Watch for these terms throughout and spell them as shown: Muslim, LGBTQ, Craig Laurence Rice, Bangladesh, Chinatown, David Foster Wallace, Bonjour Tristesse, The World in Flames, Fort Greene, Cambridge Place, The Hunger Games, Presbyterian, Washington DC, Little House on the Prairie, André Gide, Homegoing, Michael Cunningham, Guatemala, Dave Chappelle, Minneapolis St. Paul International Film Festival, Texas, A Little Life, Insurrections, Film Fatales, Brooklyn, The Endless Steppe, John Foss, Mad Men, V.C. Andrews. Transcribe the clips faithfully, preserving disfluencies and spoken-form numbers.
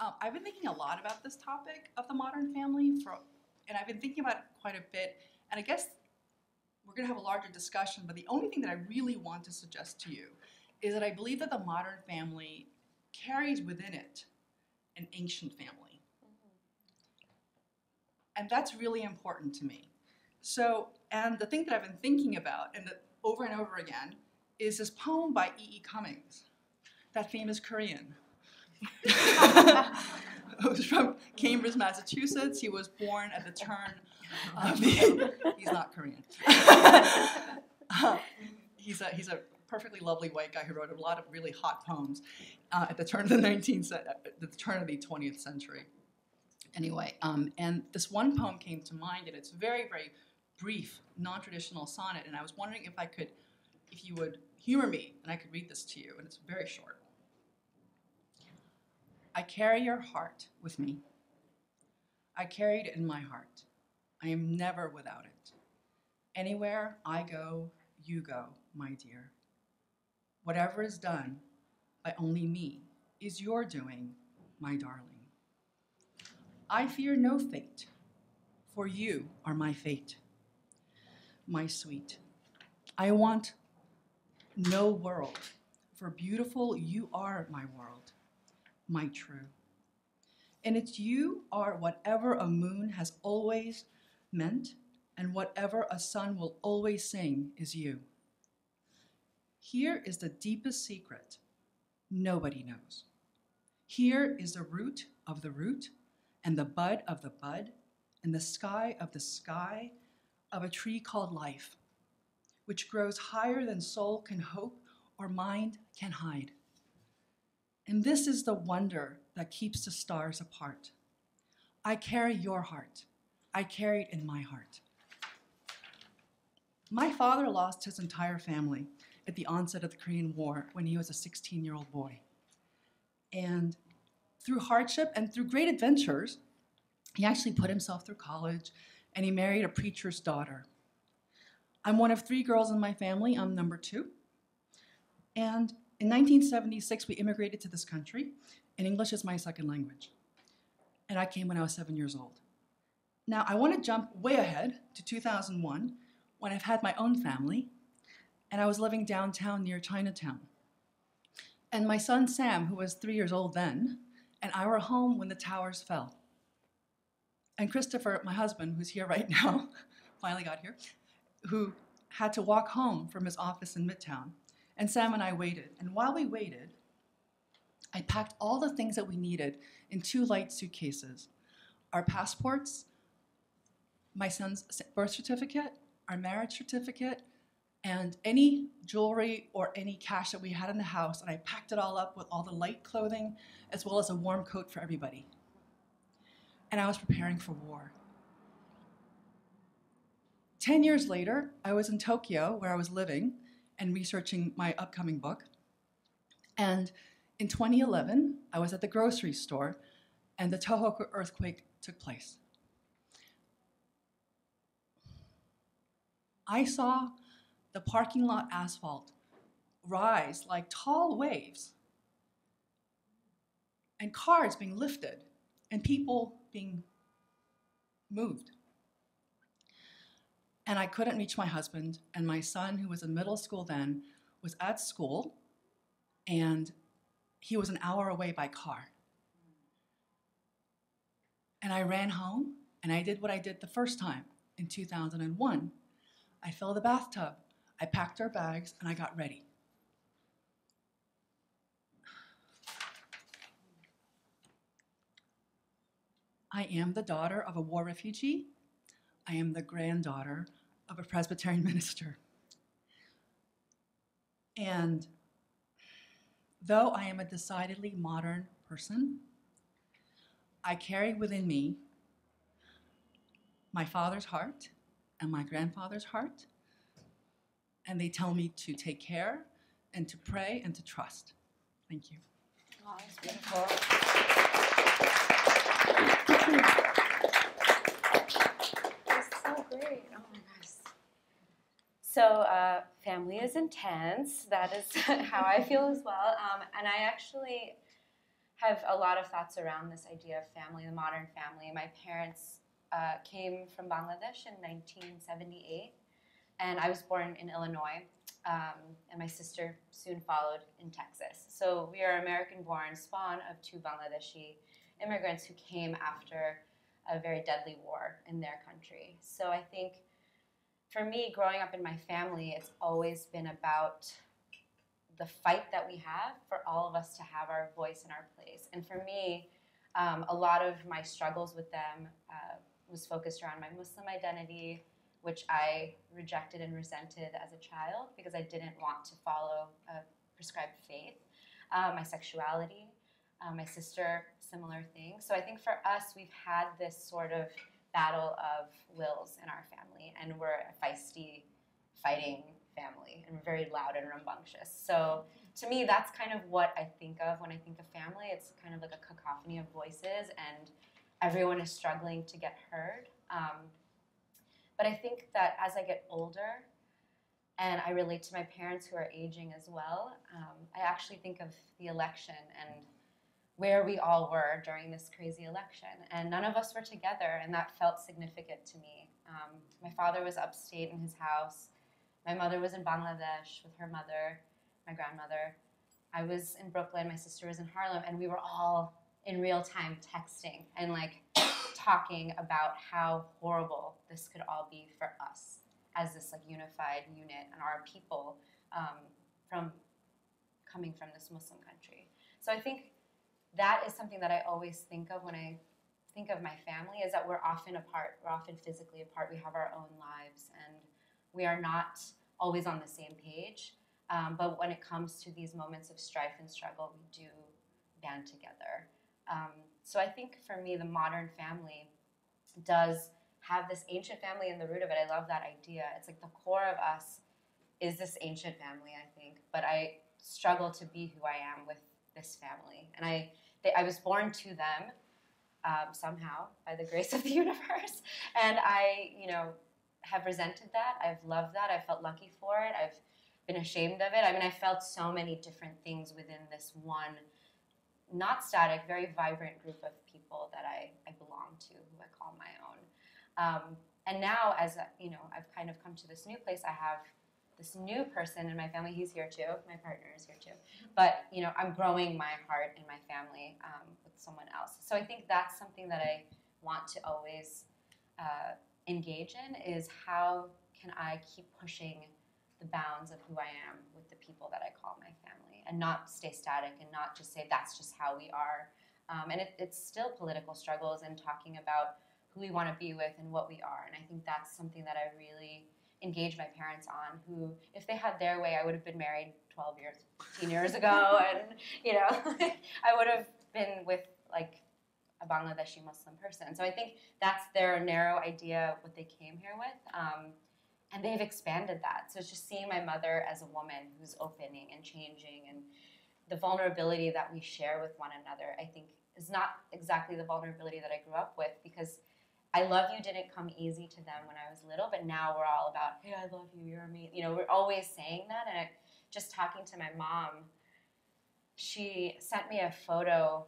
Um, I've been thinking a lot about this topic of the modern family, for, and I've been thinking about it quite a bit. And I guess we're going to have a larger discussion, but the only thing that I really want to suggest to you is that I believe that the modern family carries within it an ancient family. Mm-hmm. And that's really important to me. So, and the thing that I've been thinking about, and the, over and over again, is this poem by E E Cummings, that famous Korean. He was from Cambridge, Massachusetts. He was born at the turn of the... He's not Korean. uh, he's, a, he's a perfectly lovely white guy who wrote a lot of really hot poems uh, at the turn of the nineteenth, at the turn of the twentieth century. Anyway, um, and this one poem came to mind, and it's a very, very brief, non-traditional sonnet, and I was wondering if I could, if you would humor me, and I could read this to you, and it's very short. I carry your heart with me. I carry it in my heart. I am never without it. Anywhere I go, you go, my dear. Whatever is done by only me is your doing, my darling. I fear no fate, for you are my fate, my sweet. I want no world, for beautiful you are my world. My true. And it's you are whatever a moon has always meant, and whatever a sun will always sing is you. Here is the deepest secret nobody knows. Here is the root of the root, and the bud of the bud, and the sky of the sky of a tree called life, which grows higher than soul can hope or mind can hide. And this is the wonder that keeps the stars apart. I carry your heart. I carry it in my heart. My father lost his entire family at the onset of the Korean War when he was a sixteen-year-old boy. And through hardship and through great adventures, he actually put himself through college, and he married a preacher's daughter. I'm one of three girls in my family. I'm number two. And in nineteen seventy-six, we immigrated to this country, and English is my second language. And I came when I was seven years old. Now, I want to jump way ahead to two thousand one, when I've had my own family, and I was living downtown near Chinatown. And my son Sam, who was three years old then, and I were home when the towers fell. And Christopher, my husband, who's here right now, finally got here, who had to walk home from his office in Midtown. And Sam and I waited, and while we waited, I packed all the things that we needed in two light suitcases. Our passports, my son's birth certificate, our marriage certificate, and any jewelry or any cash that we had in the house, and I packed it all up with all the light clothing, as well as a warm coat for everybody. And I was preparing for war. Ten years later, I was in Tokyo, where I was living, and researching my upcoming book. And in twenty eleven, I was at the grocery store, and the Tohoku earthquake took place. I saw the parking lot asphalt rise like tall waves, and cars being lifted, and people being moved. And I couldn't reach my husband, and my son, who was in middle school then, was at school, and he was an hour away by car. And I ran home, and I did what I did the first time in two thousand one. I filled the bathtub, I packed our bags, and I got ready. I am the daughter of a war refugee. I am the granddaughter of a Presbyterian minister. And though I am a decidedly modern person, I carry within me my father's heart and my grandfather's heart, and they tell me to take care and to pray and to trust. Thank you. Wow, that's beautiful. Great. Oh my gosh. So uh, family is intense. That is how I feel as well. Um, and I actually have a lot of thoughts around this idea of family, the modern family. My parents uh, came from Bangladesh in nineteen seventy-eight, and I was born in Illinois, um, and my sister soon followed in Texas. So we are American-born, spawn of two Bangladeshi immigrants who came after a very deadly war in their country. So I think for me, growing up in my family, it's always been about the fight that we have for all of us to have our voice and our place. And for me, um, a lot of my struggles with them uh, was focused around my Muslim identity, which I rejected and resented as a child because I didn't want to follow a prescribed faith. Uh, my sexuality, uh, my sister, similar thing. So I think for us, we've had this sort of battle of wills in our family, and we're a feisty, fighting family, and we're very loud and rambunctious. So to me, that's kind of what I think of when I think of family. It's kind of like a cacophony of voices, and everyone is struggling to get heard. Um, but I think that as I get older, and I relate to my parents who are aging as well, um, I actually think of the election and where we all were during this crazy election. And none of us were together, and that felt significant to me. Um, my father was upstate in his house. My mother was in Bangladesh with her mother, my grandmother. I was in Brooklyn, my sister was in Harlem, and we were all in real time texting and like talking about how horrible this could all be for us as this like unified unit and our people um, from coming from this Muslim country. So I think that is something that I always think of when I think of my family, is that we're often apart, we're often physically apart, we have our own lives, and we are not always on the same page. Um, but when it comes to these moments of strife and struggle, we do band together. Um, so I think for me, the modern family does have this ancient family in the root of it. I love that idea. It's like the core of us is this ancient family, I think, but I struggle to be who I am with this family. And I, they, I was born to them um, somehow by the grace of the universe. And I, you know, have resented that. I've loved that. I felt lucky for it. I've been ashamed of it. I mean, I felt so many different things within this one, not static, very vibrant group of people that I, I belong to, who I call my own. Um, and now, as a, you know, I've kind of come to this new place, I have this new person in my family. He's here too. My partner is here too. But, you know, I'm growing my heart and my family um, with someone else. So I think that's something that I want to always uh, engage in, is how can I keep pushing the bounds of who I am with the people that I call my family, and not stay static and not just say that's just how we are. Um, and it, it's still political struggles and talking about who we want to be with and what we are. And I think that's something that I really engage my parents on, who, if they had their way, I would have been married twelve years, fifteen years ago, and, you know, I would have been with, like, a Bangladeshi Muslim person. So I think that's their narrow idea of what they came here with, um, and they've expanded that. So it's just seeing my mother as a woman who's opening and changing, and the vulnerability that we share with one another, I think, is not exactly the vulnerability that I grew up with, because I love you didn't come easy to them when I was little, but now we're all about, hey, I love you, you're amazing. You know, we're always saying that. And I, just talking to my mom, she sent me a photo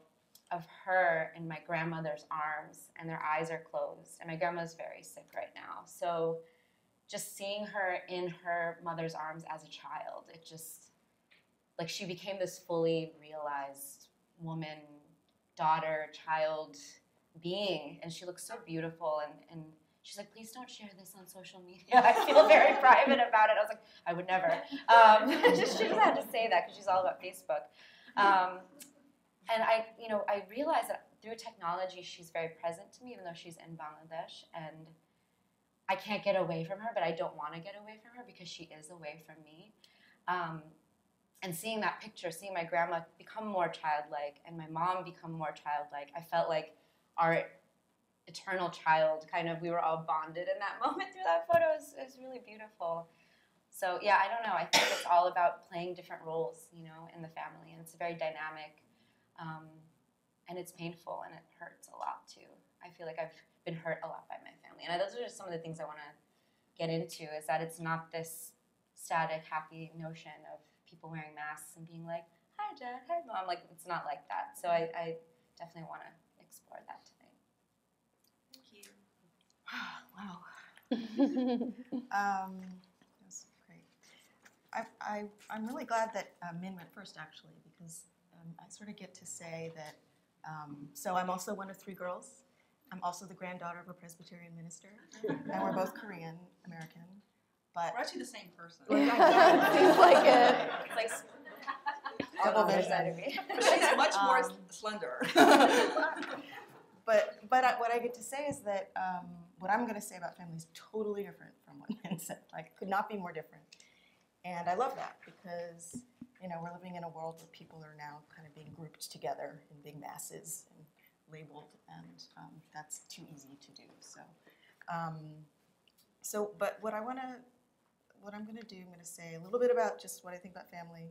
of her in my grandmother's arms, and their eyes are closed. And my grandma's very sick right now. So just seeing her in her mother's arms as a child, it just, like, she became this fully realized woman, daughter, child being, and she looks so beautiful, and, and she's like, please don't share this on social media. I feel very private about it. I was like, I would never. Um, just, she just had to say that because she's all about Facebook. Um, and I, you know, I realized that through technology, she's very present to me, even though she's in Bangladesh, and I can't get away from her, but I don't want to get away from her because she is away from me. Um, and seeing that picture, seeing my grandma become more childlike and my mom become more childlike, I felt like our eternal child, kind of, we were all bonded in that moment through that photo. Is is really beautiful. So yeah, I don't know. I think it's all about playing different roles, you know, in the family, and it's very dynamic, um, and it's painful, and it hurts a lot too. I feel like I've been hurt a lot by my family, and those are just some of the things I want to get into. Is that it's not this static, happy notion of people wearing masks and being like, hi, Dad, hi, Mom. Like, it's not like that. So I, I definitely want to explore that tonight. Thank you. Wow. um, that was great. I, I, I'm really glad that uh, Min went first, actually, because um, I sort of get to say that, um, so I'm also one of three girls. I'm also the granddaughter of a Presbyterian minister, and we're both Korean American. But we're actually the same person. Seems like it. It's like double side of me. She's much um, more slender. but but I, what I get to say is that um, what I'm going to say about family is totally different from what Min said. Like, could not be more different. And I love that because you know we're living in a world where people are now kind of being grouped together in big masses and labeled, and um, that's too easy to do. So, um, so but what I want to. What I'm going to do, I'm going to say a little bit about just what I think about family.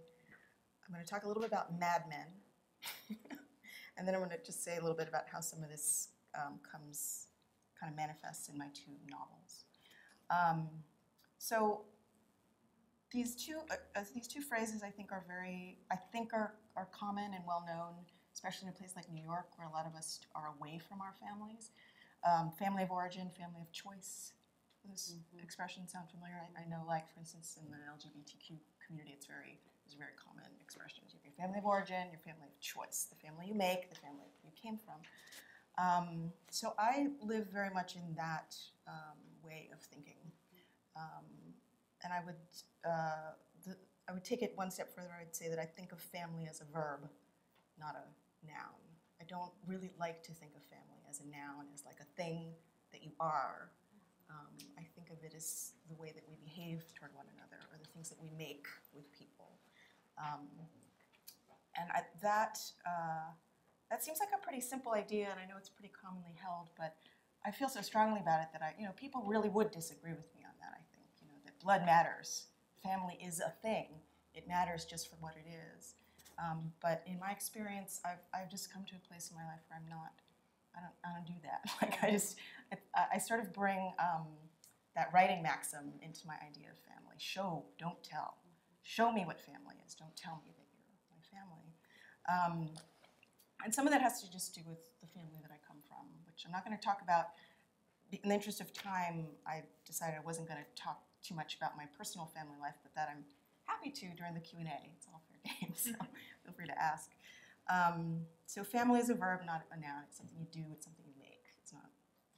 I'm going to talk a little bit about Mad Men. And then I'm going to just say a little bit about how some of this um, comes, kind of manifests in my two novels. Um, so these two, uh, these two phrases I think are very, I think are, are common and well known, especially in a place like New York where a lot of us are away from our families. Um, family of origin, family of choice. Those mm-hmm. expressions sound familiar. I, I know, like for instance, in the L G B T Q community, it's very, it's a very common expression. You have your family of origin, your family of choice, the family you make, the family you came from. Um, so I live very much in that um, way of thinking, um, and I would, uh, the, I would take it one step further. I would say that I think of family as a verb, not a noun. I don't really like to think of family as a noun, as like a thing that you are. Um, I think of it as the way that we behave toward one another, or the things that we make with people, um, and I, that uh, that seems like a pretty simple idea, and I know it's pretty commonly held, but I feel so strongly about it that I, you know, people really would disagree with me on that. I think, you know, that blood matters, family is a thing, it matters just for what it is. Um, but in my experience, I've I've just come to a place in my life where I'm not. I don't, I don't do that. Like I just, I, I sort of bring um, that writing maxim into my idea of family. Show, don't tell. Show me what family is. Don't tell me that you're my family. Um, and some of that has to just do with the family that I come from, which I'm not going to talk about. In the interest of time, I decided I wasn't going to talk too much about my personal family life, but that I'm happy to during the Q and A. It's all fair game, so feel free to ask. Um, so family is a verb, not a noun. It's something you do. It's something you make. It's not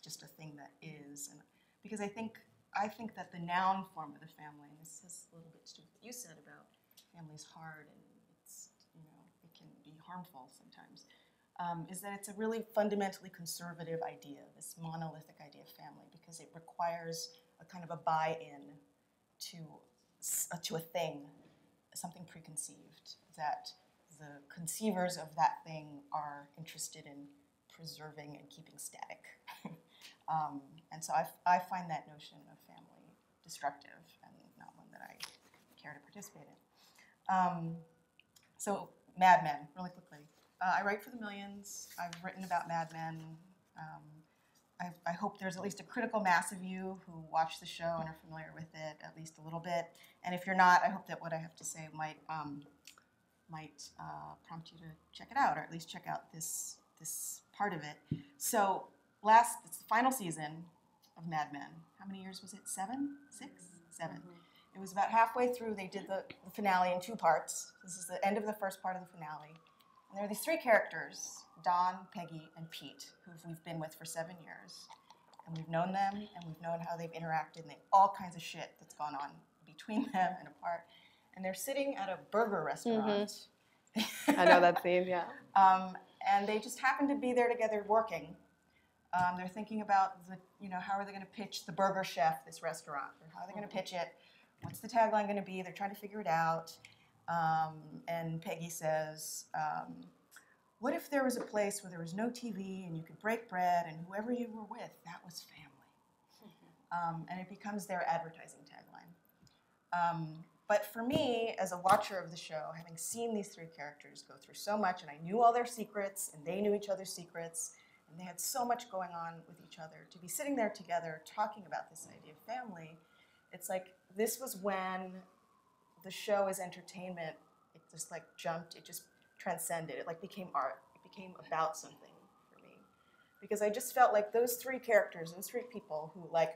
just a thing that is. And because I think I think that the noun form of the family, and this has a little bit to do with what you said about family is hard and it's you know it can be harmful sometimes, um, is that it's a really fundamentally conservative idea, this monolithic idea of family, because it requires a kind of a buy-in to uh, to a thing, something preconceived that. The conceivers of that thing are interested in preserving and keeping static. um, and so I, I find that notion of family destructive and not one that I care to participate in. Um, so Mad Men, really quickly. Uh, I write for the millions. I've written about Mad Men. Um, I, I hope there's at least a critical mass of you who watch the show and are familiar with it at least a little bit. And if you're not, I hope that what I have to say might um, might uh, prompt you to check it out, or at least check out this this part of it. So last, it's the final season of Mad Men. How many years was it? Seven? Six? Seven. It was about halfway through. They did the, the finale in two parts. This is the end of the first part of the finale. And there are these three characters, Don, Peggy, and Pete, who we've been with for seven years. And we've known them, and we've known how they've interacted, and they, all kinds of shit that's gone on between them and apart. And they're sitting at a burger restaurant. Mm-hmm. I know that theme, yeah. Um, and they just happen to be there together working. Um, they're thinking about, the, you know, how are they going to pitch the burger chef this restaurant? Or how are they going to pitch it? What's the tagline going to be? They're trying to figure it out. Um, and Peggy says, um, what if there was a place where there was no T V and you could break bread and whoever you were with, that was family. Mm-hmm. um, and it becomes their advertising tagline. Um, But for me, as a watcher of the show, having seen these three characters go through so much, and I knew all their secrets, and they knew each other's secrets, and they had so much going on with each other, to be sitting there together talking about this idea of family, it's like this was when the show as entertainment just like jumped, it just transcended. It like became art. It became about something for me. Because I just felt like those three characters, those three people who like,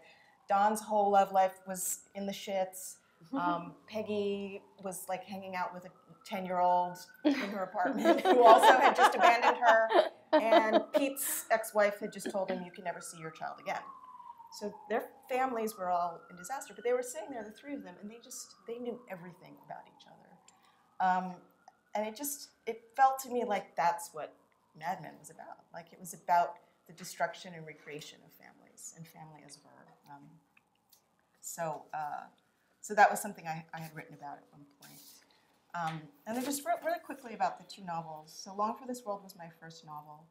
Don's whole love life was in the shits. Um, Peggy was like hanging out with a ten-year-old in her apartment who also had just abandoned her. And Pete's ex-wife had just told him, you can never see your child again. So their families were all in disaster, but they were sitting there, the three of them, and they just, they knew everything about each other. Um, and it just, it felt to me like that's what Mad Men was about. Like it was about the destruction and recreation of families, and family as a verb. Um, so, uh, so that was something I, I had written about at one point. Um, and I just wrote really quickly about the two novels. So Long for This World was my first novel.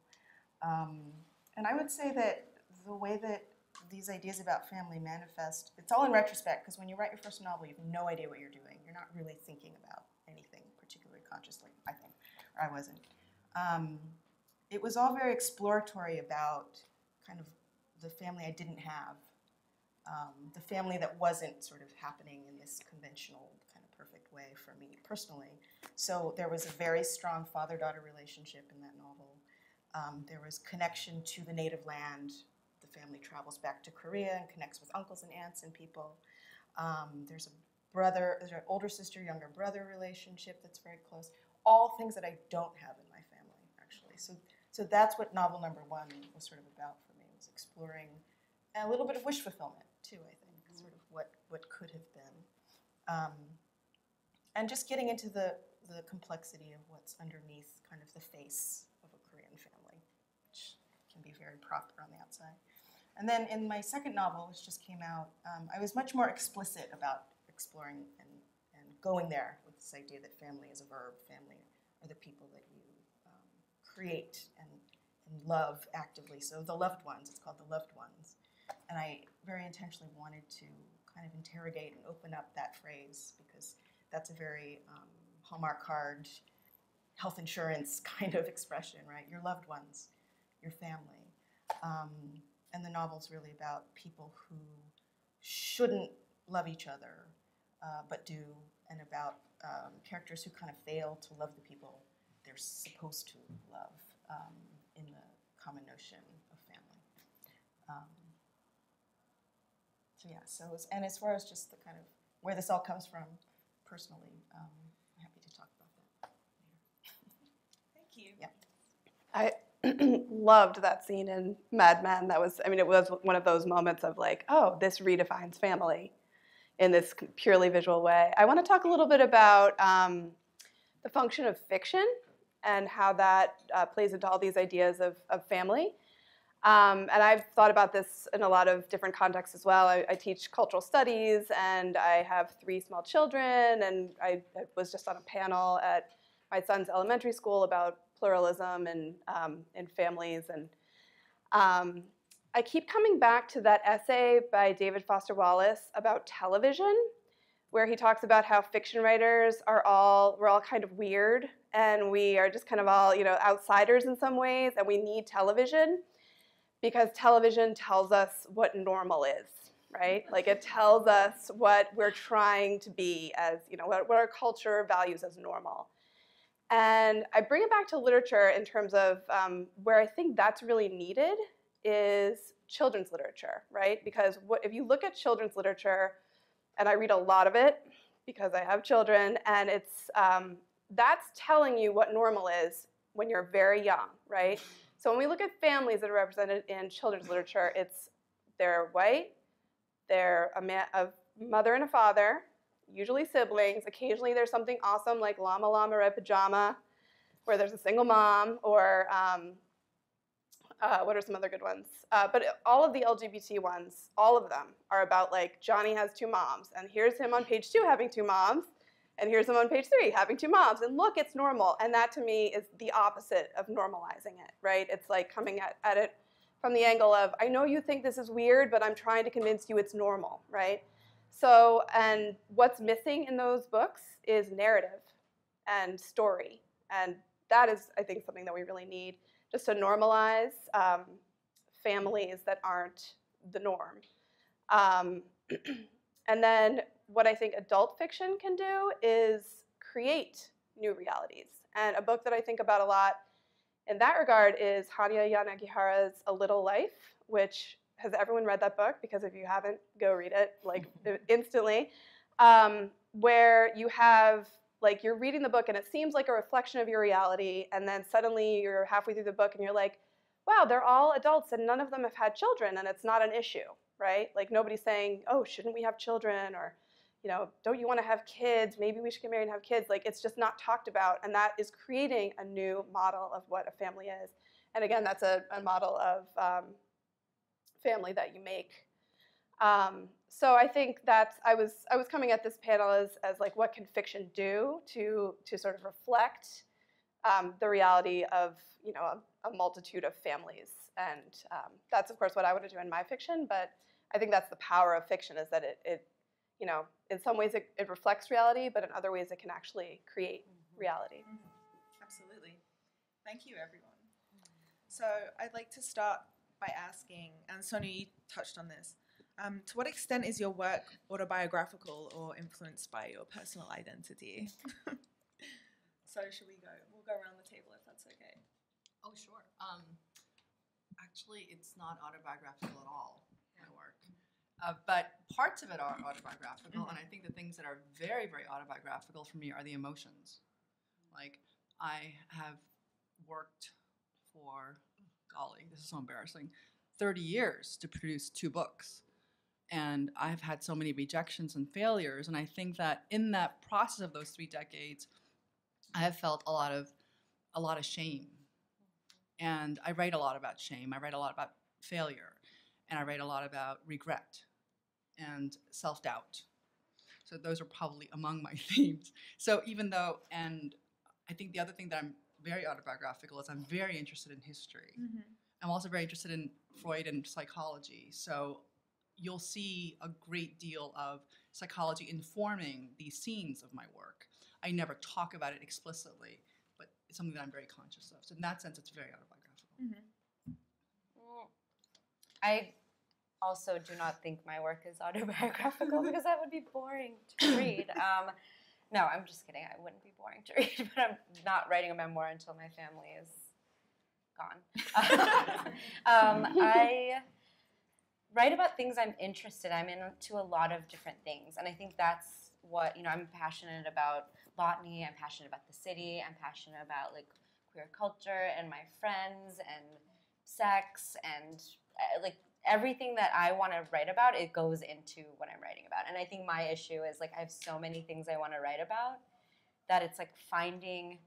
Um, and I would say that the way that these ideas about family manifest, it's all in retrospect, because when you write your first novel, you have no idea what you're doing. You're not really thinking about anything particularly consciously, I think, or I wasn't. Um, it was all very exploratory about kind of the family I didn't have, um, the family that wasn't sort of happening in this conventional kind of perfect way for me personally. So there was a very strong father-daughter relationship in that novel. Um, there was connection to the native land. The family travels back to Korea and connects with uncles and aunts and people. Um, there's a brother, there's an older sister, younger brother relationship that's very close. All things that I don't have in my family, actually. So, so that's what novel number one was sort of about for me. It was exploring and a little bit of wish fulfillment too, I think, mm-hmm. sort of what what could have been, um, and just getting into the the complexity of what's underneath, kind of the face of a Korean family, which can be very proper on the outside. And then in my second novel, which just came out, um, I was much more explicit about exploring and, and going there with this idea that family is a verb. Family are the people that you um, create and, and love actively. So the loved ones, it's called the loved ones. And I very intentionally wanted to kind of interrogate and open up that phrase, because that's a very um, Hallmark card, health insurance kind of expression, right? Your loved ones, your family. Um, And the novel's really about people who shouldn't love each other, uh, but do, and about um, characters who kind of fail to love the people they're supposed to love, um, in the common notion of family. Um, so yeah, so, it was, and as far as just the kind of where this all comes from personally, um, I'm happy to talk about that later. Thank you. Yeah. I loved that scene in Mad Men. That was, I mean, it was one of those moments of like, oh, this redefines family in this purely visual way. I want to talk a little bit about um, the function of fiction and how that uh, plays into all these ideas of, of family. Um, and I've thought about this in a lot of different contexts as well. I, I teach cultural studies, and I have three small children, and I, I was just on a panel at my son's elementary school about pluralism and um, and families, and um, I keep coming back to that essay by David Foster Wallace about television, where he talks about how fiction writers are all we're all kind of weird, and we are just kind of all, you know, outsiders in some ways, and we need television because television tells us what normal is, right? Like it tells us what we're trying to be as, you know, what, what our culture values as normal. And I bring it back to literature in terms of um, where I think that's really needed is children's literature, right? Because what, if you look at children's literature, and I read a lot of it because I have children, and it's um, that's telling you what normal is when you're very young, right? So when we look at families that are represented in children's literature, it's they're white, they're a, man, a mother and a father, usually siblings. Occasionally there's something awesome like Llama Llama Red Pajama, where there's a single mom, or um, uh, what are some other good ones? Uh, but all of the L G B T ones, all of them are about like Johnny has two moms, and here's him on page two having two moms, and here's him on page three having two moms, and look, it's normal. And that to me is the opposite of normalizing it, right? It's like coming at, at it from the angle of, I know you think this is weird, but I'm trying to convince you it's normal, right? So, and what's missing in those books is narrative and story. And that is, I think, something that we really need, just to normalize um, families that aren't the norm. Um, and then what I think adult fiction can do is create new realities. And a book that I think about a lot in that regard is Hanya Yanagihara's A Little Life, which, has everyone read that book? Because if you haven't, go read it, like, instantly. Um, where you have, like, you're reading the book and it seems like a reflection of your reality, and then suddenly you're halfway through the book and you're like, wow, they're all adults and none of them have had children, and it's not an issue, right? Like, nobody's saying, oh, shouldn't we have children? Or, you know, don't you want to have kids? Maybe we should get married and have kids. Like, it's just not talked about, and that is creating a new model of what a family is. And again, that's a, a model of um, family that you make. Um, so I think that's, I was, I was coming at this panel as, as like, what can fiction do to, to sort of reflect um, the reality of, you know, a, a multitude of families. And um, that's, of course, what I want to do in my fiction, but I think that's the power of fiction, is that it, it you know, in some ways it, it reflects reality, but in other ways it can actually create reality. Mm-hmm. Absolutely. Thank you, everyone. So I'd like to start by asking, and Sonia, you touched on this, Um, to what extent is your work autobiographical or influenced by your personal identity? So should we go? We'll go around the table if that's okay. Oh, sure. Um, actually, it's not autobiographical at all, my work. Uh, but parts of it are autobiographical, and I think the things that are very, very autobiographical for me are the emotions. Like, I have worked for, golly, this is so embarrassing, thirty years to produce two books. And I've had so many rejections and failures, and I think that in that process of those three decades, I have felt a lot of a lot of shame. And I write a lot about shame. I write a lot about failure, and I write a lot about regret and self-doubt. So those are probably among my themes. So even though, and I think the other thing that I'm very autobiographical is I'm very interested in history. Mm-hmm. I'm also very interested in Freud and psychology. So you'll see a great deal of psychology informing these scenes of my work. I never talk about it explicitly, but it's something that I'm very conscious of. So in that sense, it's very autobiographical. Mm-hmm. Well, I also do not think my work is autobiographical because that would be boring to read. Um, no, I'm just kidding. I wouldn't be boring to read, but I'm not writing a memoir until my family is gone. um, I... write about things I'm interested in. I'm into a lot of different things. And I think that's what, you know, I'm passionate about botany, I'm passionate about the city, I'm passionate about like queer culture and my friends and sex and uh, like everything that I want to write about, it goes into what I'm writing about. And I think my issue is like I have so many things I want to write about that it's like finding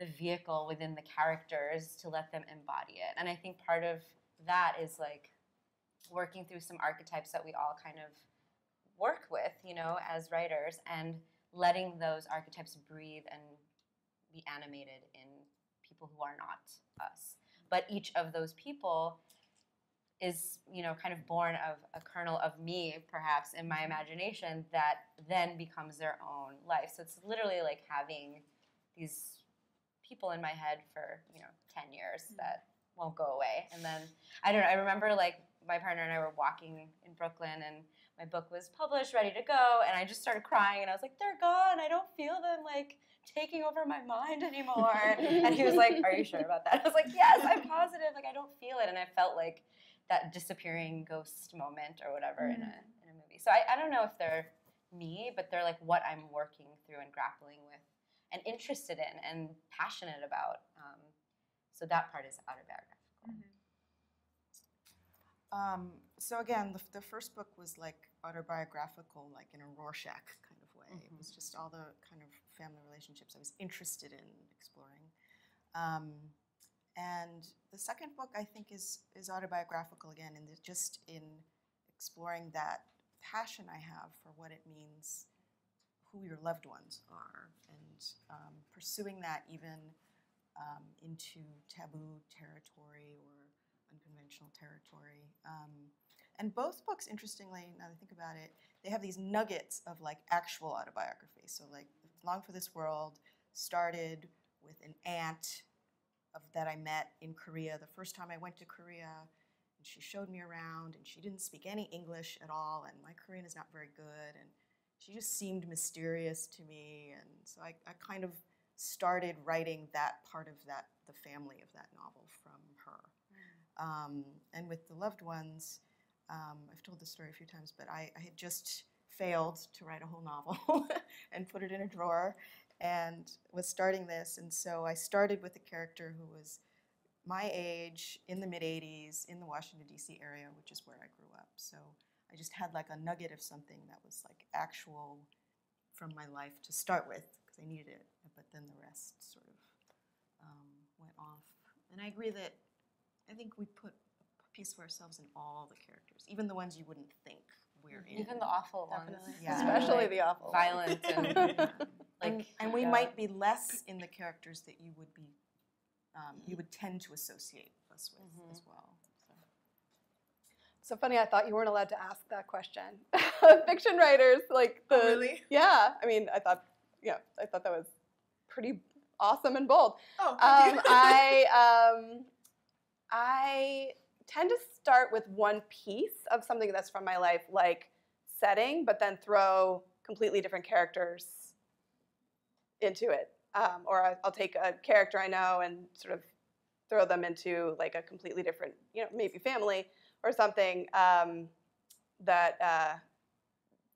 the vehicle within the characters to let them embody it. And I think part of that is like working through some archetypes that we all kind of work with, you know, as writers, and letting those archetypes breathe and be animated in people who are not us. But each of those people is, you know, kind of born of a kernel of me, perhaps, in my imagination that then becomes their own life. So it's literally like having these people in my head for, you know, ten years that won't go away. And then, I don't know, I remember like, my partner and I were walking in Brooklyn, and my book was published, ready to go, and I just started crying, and I was like, they're gone. I don't feel them, like, taking over my mind anymore. And he was like, are you sure about that? I was like, yes, I'm positive. Like, I don't feel it. And I felt like that disappearing ghost moment or whatever mm-hmm. in, a, in a movie. So I, I don't know if they're me, but they're, like, what I'm working through and grappling with and interested in and passionate about. Um, so that part is autobiographical. Mm-hmm. Um, so again, the, the first book was like autobiographical, like in a Rorschach kind of way. Mm-hmm. It was just all the kind of family relationships I was interested in exploring. Um, and the second book, I think, is is autobiographical again, and just in exploring that passion I have for what it means, who your loved ones are, and um, pursuing that even um, into taboo territory or unconventional territory. Um, and both books, interestingly, now that I think about it, they have these nuggets of like actual autobiography. So like Long for This World started with an aunt of, that I met in Korea the first time I went to Korea, and she showed me around, and she didn't speak any English at all, and my Korean is not very good, and she just seemed mysterious to me, and so I, I kind of started writing that part of that, the family of that novel from her. Mm. Um, and with The Loved Ones, um, I've told this story a few times, but I, I had just failed to write a whole novel and put it in a drawer and was starting this. And so I started with a character who was my age, in the mid eighties, in the Washington, D C area, which is where I grew up. So I just had like a nugget of something that was like actual from my life to start with, because I needed it. But then the rest sort of um, went off. And I agree that I think we put a piece of ourselves in all the characters, even the ones you wouldn't think we're in. Even the awful Definitely. Ones. Yeah. Especially like the awful violent ones. Violent. And, like, and, and we yeah. might be less in the characters that you would be Um, you would tend to associate us with mm-hmm. as well. So. so funny, I thought you weren't allowed to ask that question. Fiction writers, like the oh, really? Yeah. I mean, I thought, yeah, I thought that was pretty awesome and bold. Oh, thank um, you. I um, I tend to start with one piece of something that's from my life, like setting, but then throw completely different characters into it. Um, or I'll take a character I know and sort of throw them into like a completely different, you know, maybe family or something um, that uh,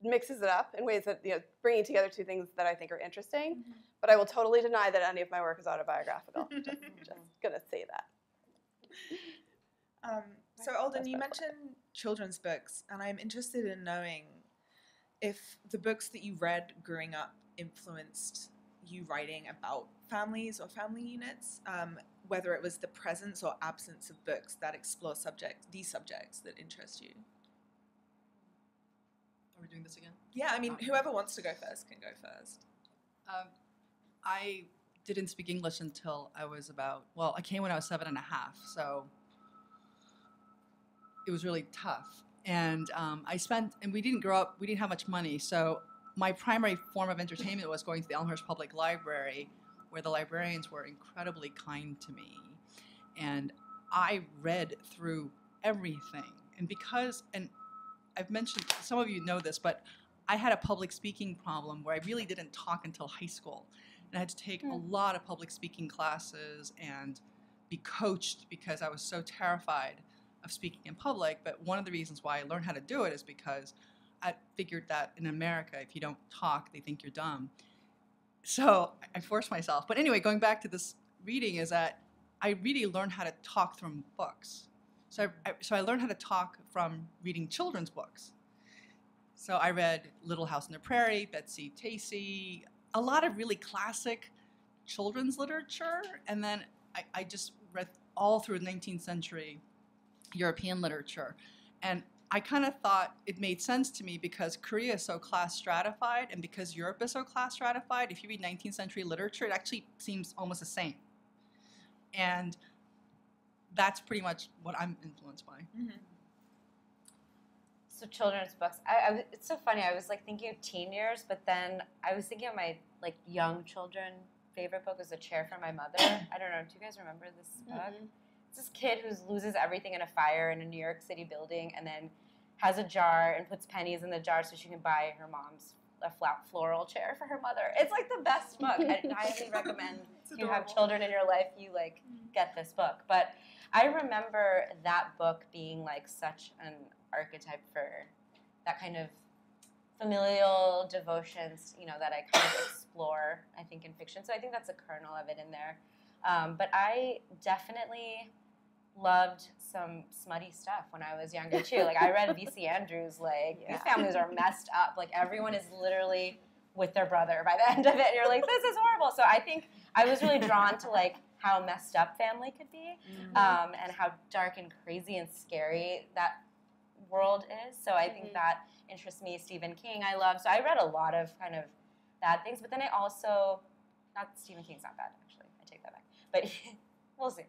mixes it up in ways that, you know, bringing together two things that I think are interesting. Mm-hmm. But I will totally deny that any of my work is autobiographical. just, just gonna say that. Um, so Alden, you mentioned children's books, and I'm interested in knowing if the books that you read growing up influenced you writing about families or family units, um, whether it was the presence or absence of books that explore subjects, these subjects that interest you. Are we doing this again? Yeah, I mean, oh, whoever wants to go first can go first. Um, I didn't speak English until I was about, well, I came when I was seven and a half, so it was really tough. And um, I spent, and we didn't grow up, we didn't have much money, so my primary form of entertainment was going to the Elmhurst Public Library, where the librarians were incredibly kind to me. And I read through everything. And because, and I've mentioned, some of you know this, but I had a public speaking problem where I really didn't talk until high school. And I had to take mm. a lot of public speaking classes and be coached because I was so terrified of speaking in public. But one of the reasons why I learned how to do it is because I figured that in America, if you don't talk, they think you're dumb. So I forced myself. But anyway, going back to this reading is that I really learned how to talk from books. So I, I, so I learned how to talk from reading children's books. So I read Little House on the Prairie, Betsy Tacy, a lot of really classic children's literature. And then I, I just read all through nineteenth century European literature. And I kind of thought it made sense to me because Korea is so class stratified, and because Europe is so class stratified, if you read nineteenth century literature, it actually seems almost the same. And that's pretty much what I'm influenced by. Mm-hmm. So children's books. I, I, it's so funny. I was like thinking of teen years, but then I was thinking of my like young children favorite book was A Chair for My Mother. I don't know. Do you guys remember this book? Mm-hmm. It's this kid who loses everything in a fire in a New York City building, and then has a jar and puts pennies in the jar so she can buy her mom's a flat floral chair for her mother. It's like the best book. I highly recommend if you have children in your life, you like get this book. But I remember that book being like such an archetype for that kind of familial devotions, you know, that I kind of explore, I think, in fiction. So I think that's a kernel of it in there. Um, but I definitely loved some smutty stuff when I was younger too. Like I read V C Andrews, like yeah. these families are messed up. Like everyone is literally with their brother by the end of it. And you're like, this is horrible. So I think I was really drawn to like how messed up family could be, mm-hmm. um, and how dark and crazy and scary that world is. So I think mm-hmm. that interests me. Stephen King I love. So I read a lot of kind of bad things, but then I also, not Stephen King's not bad actually, I take that back. But we'll see.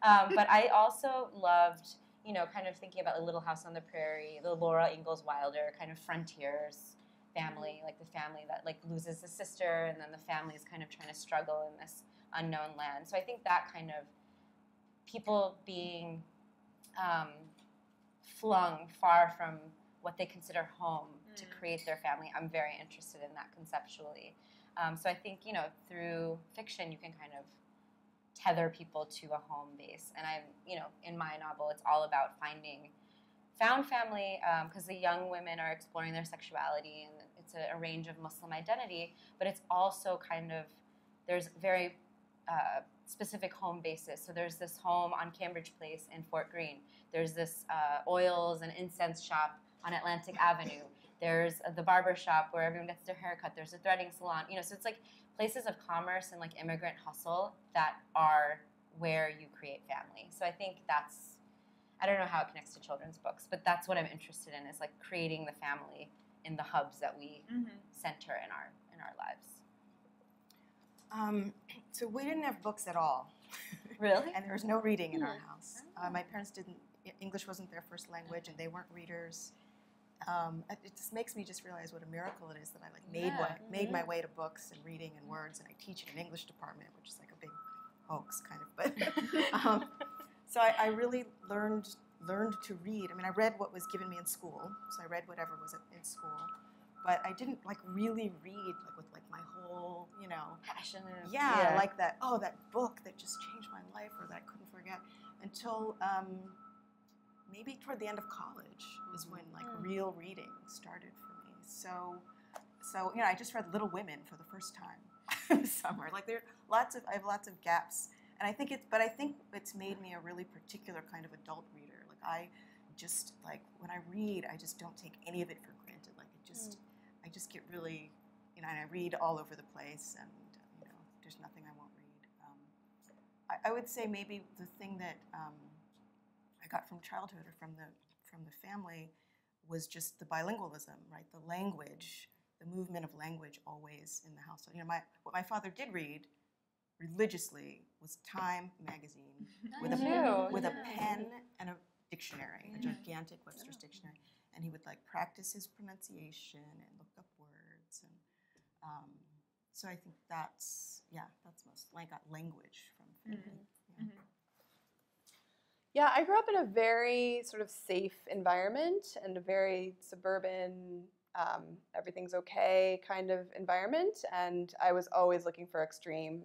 Um, but I also loved, you know, kind of thinking about the Little House on the Prairie, the Laura Ingalls Wilder kind of frontiers family, like the family that like loses the sister, and then the family is kind of trying to struggle in this unknown land. So I think that kind of people being um, flung far from what they consider home mm. to create their family, I'm very interested in that conceptually. Um, so I think, you know, through fiction, you can kind of tether people to a home base. And I'm, you know, in my novel, it's all about finding found family, because um, the young women are exploring their sexuality, and it's a, a range of Muslim identity, but it's also kind of, there's very uh, specific home bases. So there's this home on Cambridge Place in Fort Greene. There's this uh, oils and incense shop on Atlantic Avenue. There's the barber shop where everyone gets their haircut. There's a threading salon. You know, so it's like places of commerce and like immigrant hustle that are where you create family. So I think that's, I don't know how it connects to children's books, but that's what I'm interested in, is like creating the family in the hubs that we mm-hmm. center in our in our lives. Um, so we didn't have books at all. Really? And there was no reading in our house. Oh. Uh, my parents didn't, English wasn't their first language, and they weren't readers. Um, it just makes me just realize what a miracle it is that I like made yeah. one, made mm-hmm. my way to books and reading and words, and I teach in an English department, which is like a big hoax kind of. But um, so I, I really learned learned to read. I mean, I read what was given me in school, so I read whatever was in school, but I didn't like really read like with like my whole you know passion. Yeah, yeah. like that. Oh, that book that just changed my life, or that I couldn't forget until. Um, Maybe toward the end of college is when like mm. real reading started for me. So, so you know, I just read Little Women for the first time this summer. Like there, are lots of I have lots of gaps, and I think it's. But I think it's made me a really particular kind of adult reader. Like I, just like when I read, I just don't take any of it for granted. Like it just, mm. I just get really, you know, and I read all over the place, and you know, there's nothing I won't read. Um, I, I would say maybe the thing that. Um, I got from childhood or from the from the family was just the bilingualism, right? The language, the movement of language always in the household. You know, my what my father did read religiously was Time magazine with a with yeah. a pen and a dictionary, yeah. a gigantic Webster's yeah. dictionary, and he would like practice his pronunciation and look up words, and um, so I think that's yeah, that's most I got language from family. Mm-hmm. Yeah. Mm-hmm. Yeah, I grew up in a very sort of safe environment and a very suburban, um, everything's okay kind of environment. And I was always looking for extreme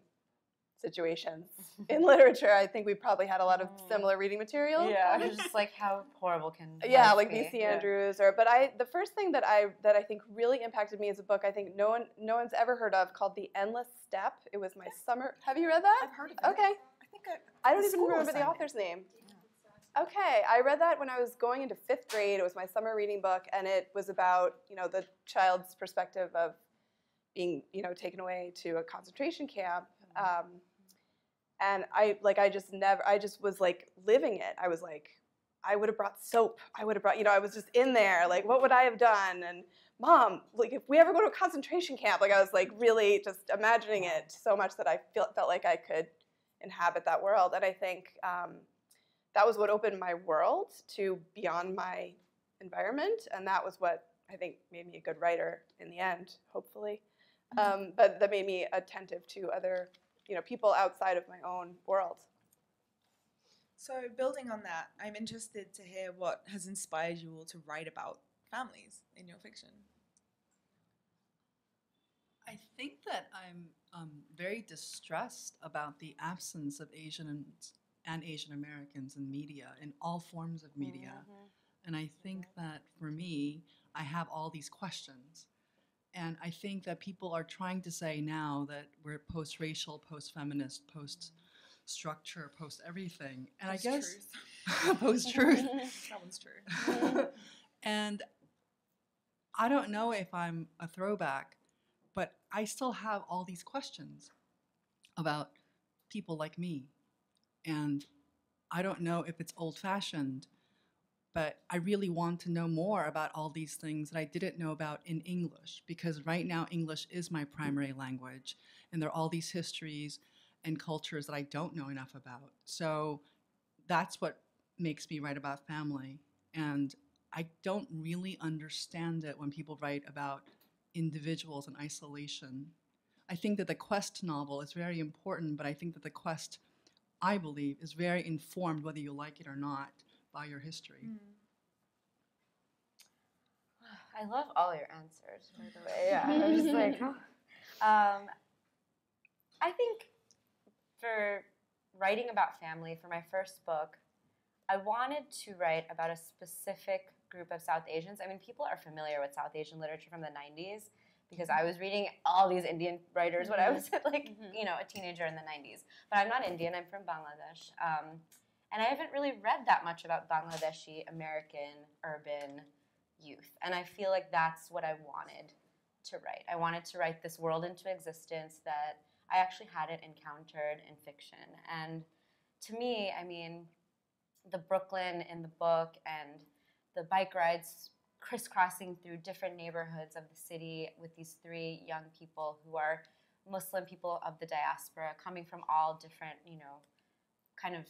situations in literature. I think we probably had a lot of similar reading material. Yeah, it was just like how horrible can yeah, like V C. Andrews yeah. or. But I the first thing that I that I think really impacted me is a book I think no one no one's ever heard of called The Endless Step. It was my summer. Have you read that? I've heard of it. Okay. I think I, I don't even remember assignment. The author's name. Okay, I read that when I was going into fifth grade. It was my summer reading book, and it was about, you know, the child's perspective of being, you know, taken away to a concentration camp. Um, and I, like, I just never, I just was, like, living it. I was like, I would have brought soap. I would have brought, you know, I was just in there. Like, what would I have done? And, Mom, like, if we ever go to a concentration camp, like, I was, like, really just imagining it so much that I felt felt like I could inhabit that world. And I think... Um, That was what opened my world to beyond my environment, and that was what I think made me a good writer in the end, hopefully. Mm-hmm. Um, but that made me attentive to other, you know, people outside of my own world. So building on that, I'm interested to hear what has inspired you all to write about families in your fiction. I think that I'm um, very distressed about the absence of Asian and and Asian Americans in media, in all forms of media. Mm-hmm. And I think mm-hmm. that for me, I have all these questions. And I think that people are trying to say now that we're post-racial, post-feminist, post-structure, post-everything. And post I guess... Post-truth. Post-truth. That one's true. And I don't know if I'm a throwback, but I still have all these questions about people like me. And I don't know if it's old-fashioned, but I really want to know more about all these things that I didn't know about in English, because right now English is my primary language, and there are all these histories and cultures that I don't know enough about. So that's what makes me write about family. And I don't really understand it when people write about individuals and isolation. I think that the Quest novel is very important, but I think that the Quest... I believe, is very informed, whether you like it or not, by your history. Mm. I love all your answers, by the way. Yeah, I'm just like, oh. Um, I think for writing about family, for my first book, I wanted to write about a specific group of South Asians. I mean, people are familiar with South Asian literature from the nineties because I was reading all these Indian writers when I was like, mm-hmm. you know, a teenager in the nineties. But I'm not Indian. I'm from Bangladesh. Um, and I haven't really read that much about Bangladeshi American urban youth. And I feel like that's what I wanted to write. I wanted to write this world into existence that I actually hadn't encountered in fiction. And to me, I mean, the Brooklyn in the book and the bike rides crisscrossing through different neighborhoods of the city with these three young people who are Muslim people of the diaspora coming from all different, you know, kind of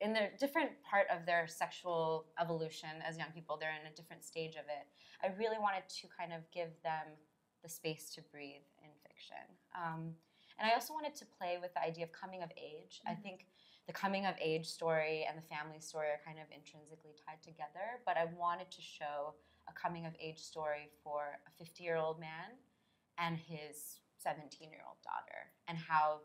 in their different part of their sexual evolution as young people. They're in a different stage of it. I really wanted to kind of give them the space to breathe in fiction. Um, and I also wanted to play with the idea of coming of age. Mm-hmm. I think the coming of age story and the family story are kind of intrinsically tied together, but I wanted to show a coming of age story for a fifty-year-old man and his seventeen-year-old daughter, and how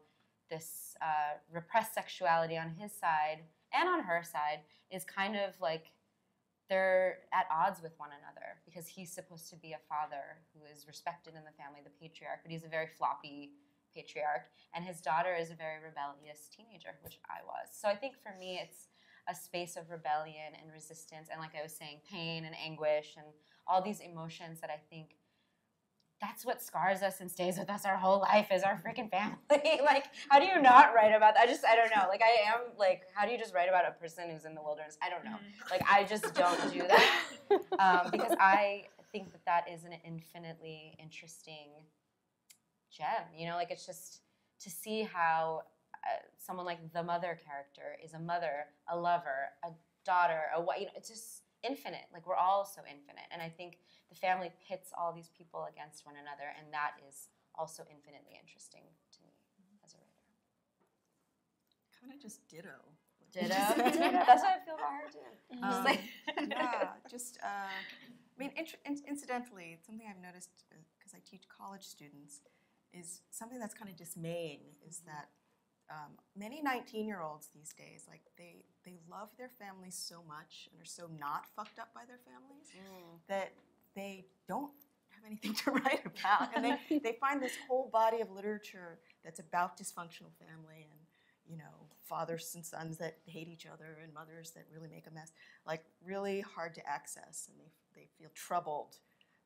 this uh, repressed sexuality on his side and on her side is kind of like they're at odds with one another, because he's supposed to be a father who is respected in the family, the patriarch, but he's a very floppy patriarch, and his daughter is a very rebellious teenager, which I was. So I think for me it's a space of rebellion and resistance, and like I was saying, pain and anguish and all these emotions that I think that's what scars us and stays with us our whole life, is our freaking family. Like, how do you not write about that? I just, I don't know. Like, I am, like, how do you just write about a person who's in the wilderness? I don't know. Like, I just don't do that. Um, because I think that that is an infinitely interesting gem. You know, like, it's just to see how uh, someone like the mother character is a mother, a lover, a daughter, a wife. You know, it's just infinite. Like, we're all so infinite. And I think the family pits all these people against one another, and that is also infinitely interesting to me as a writer. Kind of just ditto. Ditto? That's how I feel about her, too. Um, just like yeah, just, uh, I mean, in- incidentally, something I've noticed, because I teach college students, is something that's kind of dismaying, is that Um, many nineteen-year-olds these days, like they, they love their families so much and are so not fucked up by their families mm. that they don't have anything to write about. And they, they find this whole body of literature that's about dysfunctional family and, you know, fathers and sons that hate each other and mothers that really make a mess, like really hard to access. And they, they feel troubled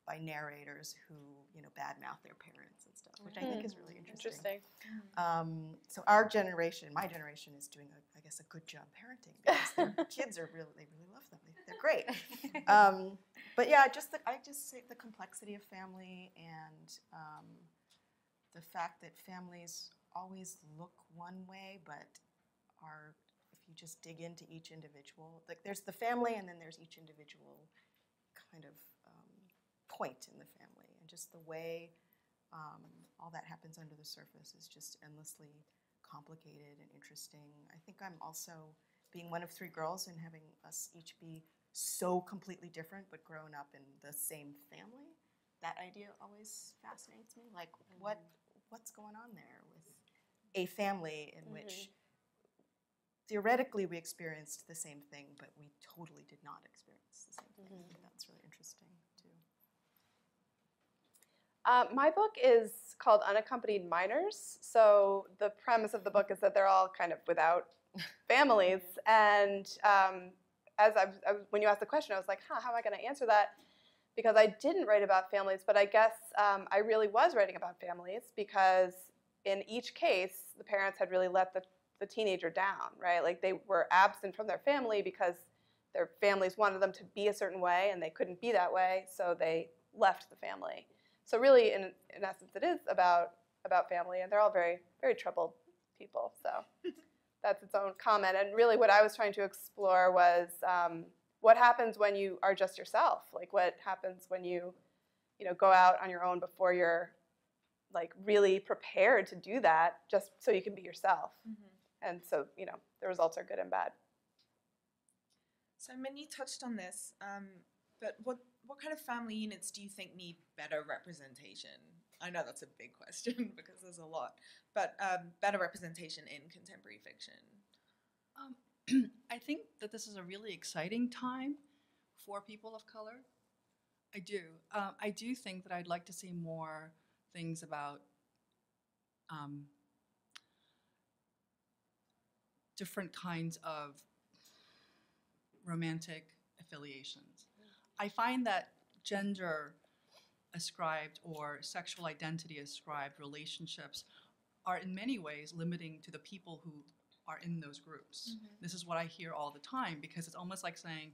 by narrators who, you know, badmouth their parents and stuff, which I think is really interesting. Interesting. Um, so our generation, my generation, is doing, a, I guess, a good job parenting, because their kids are really, they really love them. They're great. Um, but yeah, just the, I just say the complexity of family, and um, the fact that families always look one way, but are, if you just dig into each individual, like there's the family, and then there's each individual kind of Um, point in the family, and just the way um, all that happens under the surface is just endlessly complicated and interesting. I think I'm also being one of three girls and having us each be so completely different but grown up in the same family. That idea always fascinates me. Like, mm-hmm. what what's going on there with a family in mm-hmm. which theoretically we experienced the same thing, but we totally did not experience the same thing. Mm-hmm. That's really interesting too. Uh, my book is called Unaccompanied Minors. So the premise of the book is that they're all kind of without families. And um, as I, I, when you asked the question, I was like, huh, how am I going to answer that? Because I didn't write about families, but I guess um, I really was writing about families, because in each case, the parents had really let the, the teenager down, right? Like, they were absent from their family because their families wanted them to be a certain way, and they couldn't be that way, so they left the family. So really, in, in essence, it is about about family, and they're all very, very troubled people. So that's its own comment. And really what I was trying to explore was um, what happens when you are just yourself? Like, what happens when you, you know, go out on your own before you're, like, really prepared to do that, just so you can be yourself. Mm-hmm. And so, you know, the results are good and bad. So Min, you touched on this, um, but what what kind of family units do you think need better representation? I know that's a big question because there's a lot, but um, better representation in contemporary fiction. Um, I think that this is a really exciting time for people of color. I do. Um, I do think that I'd like to see more things about um, different kinds of romantic affiliations. I find that gender ascribed or sexual identity ascribed relationships are in many ways limiting to the people who are in those groups. Mm-hmm. This is what I hear all the time, because it's almost like saying,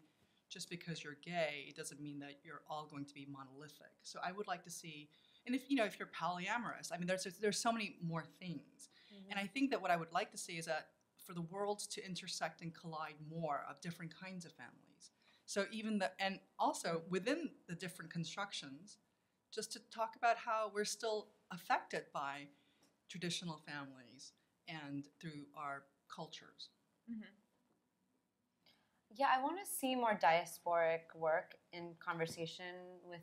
just because you're gay, it doesn't mean that you're all going to be monolithic. So I would like to see, and if you know, if you're polyamorous, I mean, there's there's so many more things. Mm-hmm. And I think that what I would like to see is that for the worlds to intersect and collide more of different kinds of families. So even the, and also within the different constructions, just to talk about how we're still affected by traditional families and through our cultures. Mm-hmm. Yeah, I want to see more diasporic work in conversation with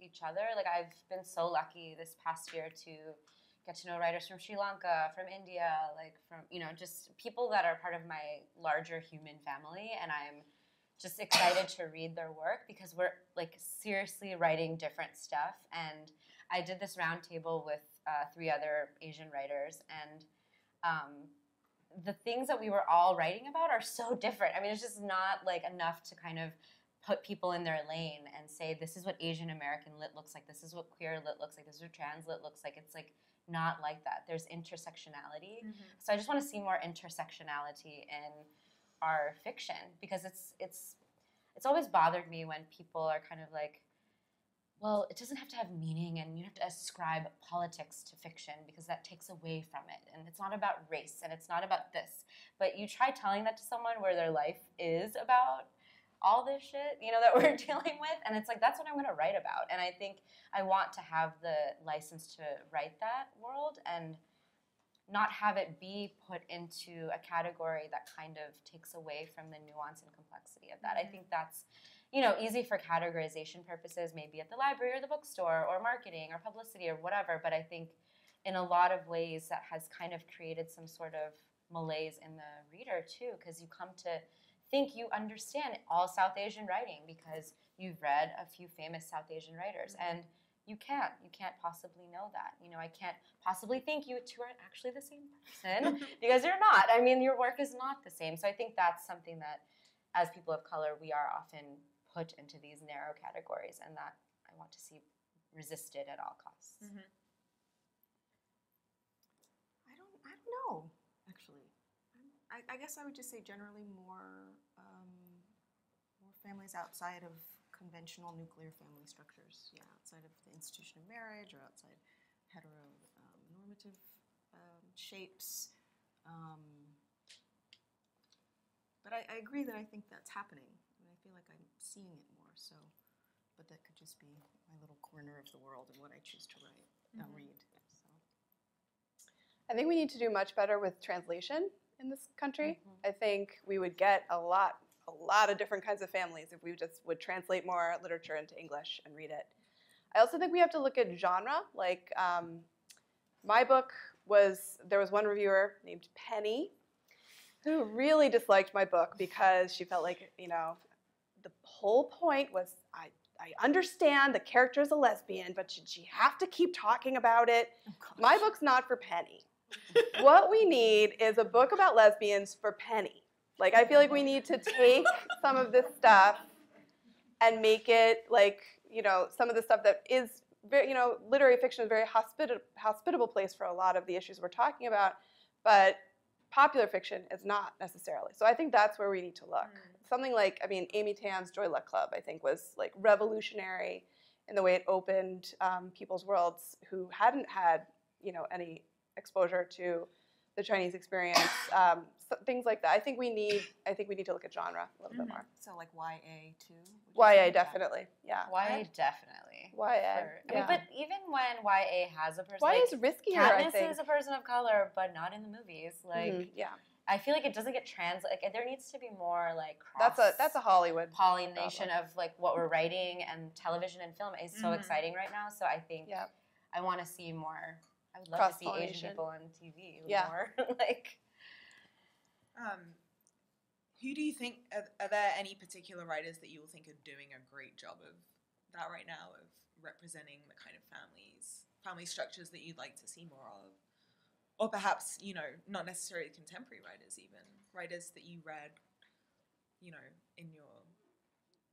each other. Like, I've been so lucky this past year to get to know writers from Sri Lanka, from India, like from, you know, just people that are part of my larger human family, and I'm just excited to read their work because we're, like, seriously writing different stuff. And I did this roundtable with uh, three other Asian writers, and um, the things that we were all writing about are so different. I mean, it's just not, like, enough to kind of put people in their lane and say, this is what Asian American lit looks like, this is what queer lit looks like, this is what trans lit looks like. It's, like, not like that. There's intersectionality. Mm-hmm. So I just want to see more intersectionality in our fiction, because it's it's it's always bothered me when people are kind of like, well, it doesn't have to have meaning and you have to ascribe politics to fiction because that takes away from it, and it's not about race and it's not about this. But you try telling that to someone where their life is about all this shit, you know, that we're dealing with, and it's like, that's what I'm going to write about. And I think I want to have the license to write that world and not have it be put into a category that kind of takes away from the nuance and complexity of that. Mm-hmm. I think that's, you know, easy for categorization purposes, maybe at the library or the bookstore or marketing or publicity or whatever, but I think in a lot of ways that has kind of created some sort of malaise in the reader too, because you come to think you understand all South Asian writing because you've read a few famous South Asian writers. Mm-hmm. And You can't. You can't possibly know that. You know, I can't possibly think you two aren't actually the same person because you're not. I mean, your work is not the same. So I think that's something that, as people of color, we are often put into these narrow categories, and that I want to see resisted at all costs. Mm-hmm. I don't. I don't know. Actually, I, I guess I would just say generally more um, more families outside of conventional nuclear family structures, yeah, outside of the institution of marriage or outside heteronormative um, um, shapes. Um, but I, I agree that I think that's happening, and I feel like I'm seeing it more. So, but that could just be my little corner of the world and what I choose to write, mm-hmm. uh, read. So, I think we need to do much better with translation in this country. Mm-hmm. I think we would get a lot. a lot of different kinds of families if we just would translate more literature into English and read it. I also think we have to look at genre. Like, um, my book was, there was one reviewer named Penny who really disliked my book because she felt like, you know, the whole point was, I, I understand the character is a lesbian, but should she have to keep talking about it? Oh, my book's not for Penny. What we need is a book about lesbians for Penny. Like, I feel like we need to take some of this stuff and make it, like, you know, some of the stuff that is, very, you know, literary fiction is a very hospita hospitable place for a lot of the issues we're talking about, but popular fiction is not necessarily. So I think that's where we need to look. Mm. Something like, I mean, Amy Tam's Joy Luck Club, I think, was, like, revolutionary in the way it opened um, people's worlds who hadn't had, you know, any exposure to the Chinese experience, um, so things like that. I think we need. I think we need to look at genre a little mm-hmm. bit more. So like Y A too. Y A definitely. Yeah. Y A definitely. Y A. For, yeah. I mean, but even when Y A has a person, Y A like, is riskier. Katniss I think. is a person of color, but not in the movies. Like mm-hmm. yeah. I feel like it doesn't get trans. Like there needs to be more like cross. That's a that's a Hollywood pollination problem. Of like what we're writing, and television and film is so mm-hmm. exciting right now. So I think yep. I want to see more. I would love to see Asian people on T V yeah. more. Like, um, who do you think are, are there any particular writers that you will think are doing a great job of that right now, of representing the kind of families, family structures that you'd like to see more of? Or perhaps, you know, not necessarily contemporary writers even, writers that you read, you know, in your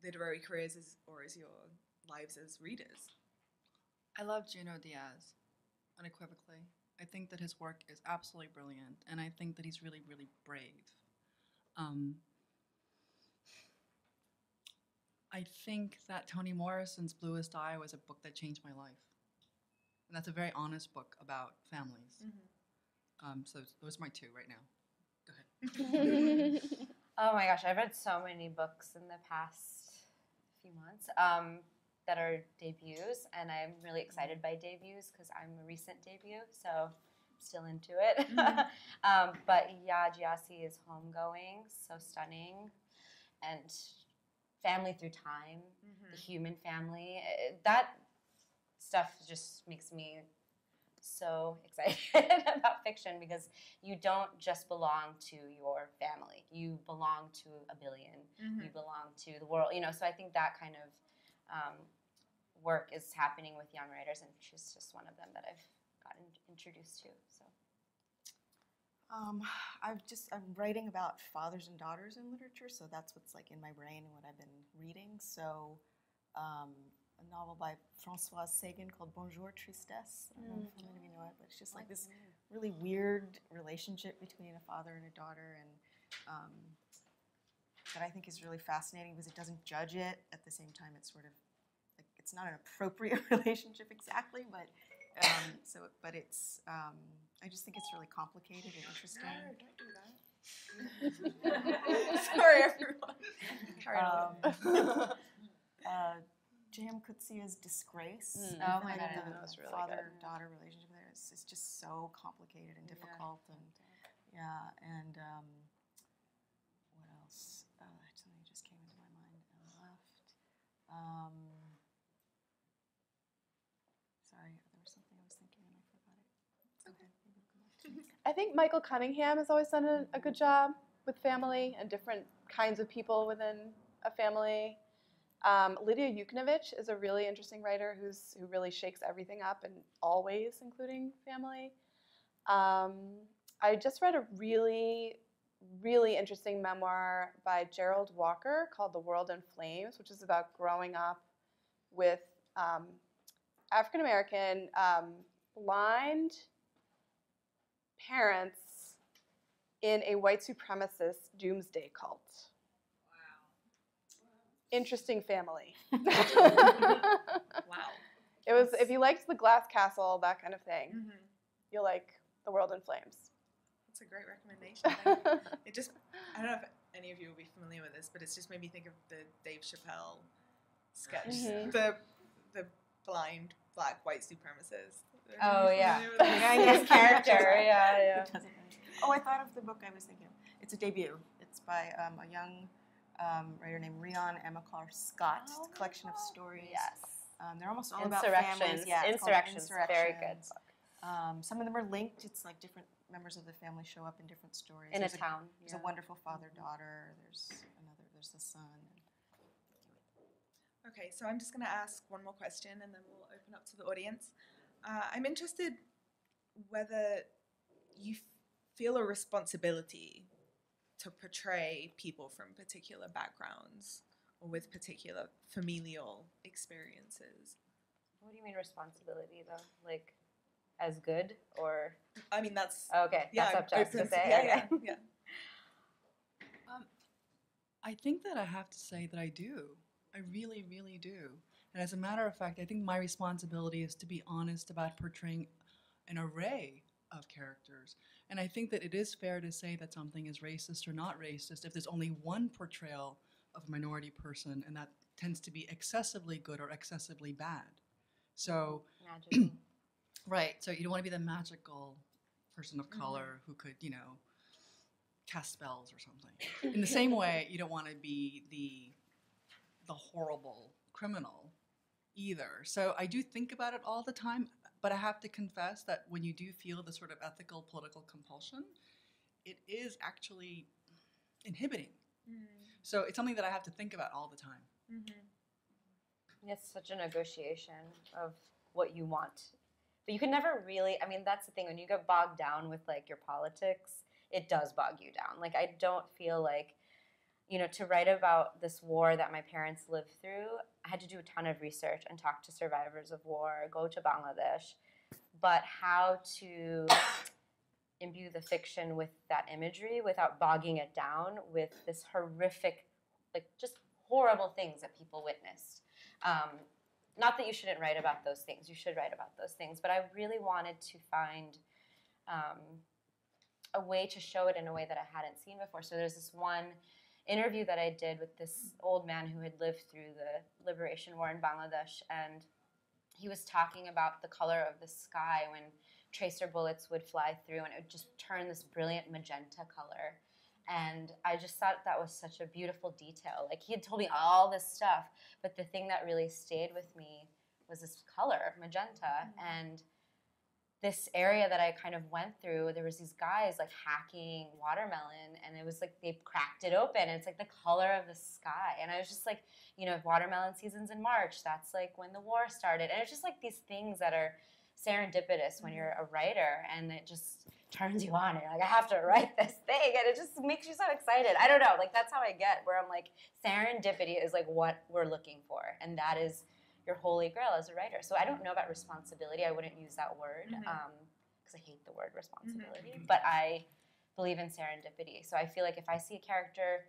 literary careers as, or as your lives as readers. I love Junot Diaz, unequivocally. I think that his work is absolutely brilliant, and I think that he's really, really brave. Um, I think that Toni Morrison's Bluest Eye was a book that changed my life. And that's a very honest book about families. Mm-hmm. Um, so those are my two right now. Go ahead. Oh my gosh, I've read so many books in the past few months um, that are debuts, and I'm really excited by debuts because I'm a recent debut, so I'm still into it. Mm-hmm. um, but Ya Gyasi is Homegoing, so stunning, and Family Through Time, mm-hmm. the human family. That stuff just makes me so excited about fiction, because you don't just belong to your family. You belong to a billion. Mm-hmm. You belong to the world. You know, so I think that kind of um, work is happening with young writers, and she's just one of them that I've gotten introduced to. So, um, I've just I'm writing about fathers and daughters in literature, so that's what's like in my brain and what I've been reading. So. Um, A novel by Françoise Sagan called Bonjour Tristesse. I don't know if any of you know it, but it's just like this really weird relationship between a father and a daughter, and um, that I think is really fascinating because it doesn't judge it. At the same time, it's sort of like it's not an appropriate relationship exactly, but um, so but it's um, I just think it's really complicated and interesting. No, don't do that. Sorry, everyone. Um, uh, J M. Coetzee Disgrace. Mm. Oh my God, I know that's really good. Father-daughter relationship there. It's, it's just so complicated and difficult. Yeah. And yeah, and um, what else? Uh, something just came into my mind and left. Um, sorry, there was something I was thinking and I forgot it. It's okay. I think Michael Cunningham has always done a, a good job with family and different kinds of people within a family. Um, Lydia Yuknovich is a really interesting writer who's who really shakes everything up in all ways, including family. Um, I just read a really, really interesting memoir by Gerald Walker called The World in Flames, which is about growing up with um, African-American um, blind parents in a white supremacist doomsday cult. Interesting family. Wow. It was, if you liked The Glass Castle, that kind of thing, mm-hmm. you'll like The World in Flames. That's a great recommendation. It just, I don't know if any of you will be familiar with this, but it's just made me think of the Dave Chappelle sketch, mm-hmm. the the blind black white supremacist. Oh yeah, his character. Yeah, yeah. Oh, I thought of the book I was thinking of. It's a debut. It's by um, a young. Um, writer named Rian Amakar Scott. Oh, it's a collection of stories. Yes. Um, they're almost all about families. Yeah, Insurrections. Insurrections. Very good book. Um, some of them are linked. It's like different members of the family show up in different stories. In there's a town. A, there's yeah. a wonderful father-daughter. There's another. There's the son. Okay, so I'm just going to ask one more question, and then we'll open up to the audience. Uh, I'm interested whether you feel a responsibility to portray people from particular backgrounds or with particular familial experiences. What do you mean responsibility, though? Like, as good, or? I mean, that's... Oh, okay, yeah, that's up to us to say. Yeah, okay. yeah, yeah. Um, I think that I have to say that I do. I really, really do. And as a matter of fact, I think my responsibility is to be honest about portraying an array of characters. And I think that it is fair to say that something is racist or not racist if there's only one portrayal of a minority person, and that tends to be excessively good or excessively bad. So, right, so you don't want to be the magical person of color mm-hmm. who could, you know, cast spells or something. In the same way, you don't want to be the the horrible criminal either. So I do think about it all the time, but I have to confess that when you do feel the sort of ethical, political compulsion, it is actually inhibiting. Mm. So it's something that I have to think about all the time. Mm-hmm. It's such a negotiation of what you want. But you can never really, I mean, that's the thing. When you get bogged down with, like, your politics, it does bog you down. Like, I don't feel like, you know, to write about this war that my parents lived through, I had to do a ton of research and talk to survivors of war, go to Bangladesh. But how to imbue the fiction with that imagery without bogging it down with this horrific, like, just horrible things that people witnessed. Um, Not that you shouldn't write about those things. You should write about those things. But I really wanted to find um, a way to show it in a way that I hadn't seen before. So there's this one interview that I did with this old man who had lived through the liberation war in Bangladesh. And he was talking about the color of the sky when tracer bullets would fly through. And it would just turn this brilliant magenta color. And I just thought that was such a beautiful detail. Like, he had told me all this stuff, but the thing that really stayed with me was this color, magenta. Mm-hmm. And this area that I kind of went through, there was these guys, like, hacking watermelon, and it was like they cracked it open, and it's like the color of the sky. And I was just like, you know, watermelon season's in March. That's, like, when the war started. And it's just, like, these things that are serendipitous when you're a writer, and it just turns you on, and you're like, I have to write this thing, and it just makes you so excited. I don't know, like, that's how I get where I'm like, serendipity is, like, what we're looking for, and that is your holy grail as a writer. So I don't know about responsibility. I wouldn't use that word, because mm-hmm. um, I hate the word responsibility, mm-hmm. but I believe in serendipity. So I feel like if I see a character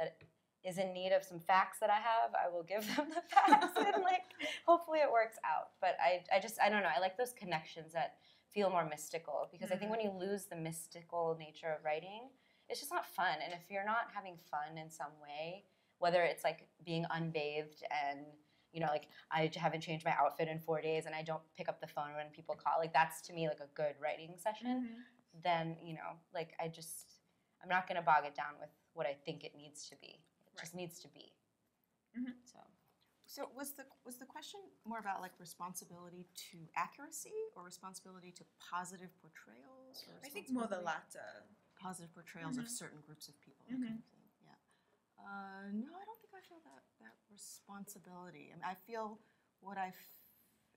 that is in need of some facts that I have, I will give them the facts, and, like, hopefully it works out. But I, I just, I don't know, I like those connections that feel more mystical, because mm-hmm. I think when you lose the mystical nature of writing, it's just not fun. And if you're not having fun in some way, whether it's, like, being unbathed and, you know, like, I haven't changed my outfit in four days and I don't pick up the phone when people call, like, that's to me, like, a good writing session, mm-hmm. then, you know, like, I just, I'm not going to bog it down with what I think it needs to be. Right. Just needs to be. Mm-hmm. So, so was the was the question more about, like, responsibility to accuracy or responsibility to positive portrayals? Or I think more the latter. Positive portrayals mm-hmm. of certain groups of people. Mm-hmm. That kind of thing. Yeah. Uh, no, I don't think I feel that that responsibility. I mean, I feel what I, f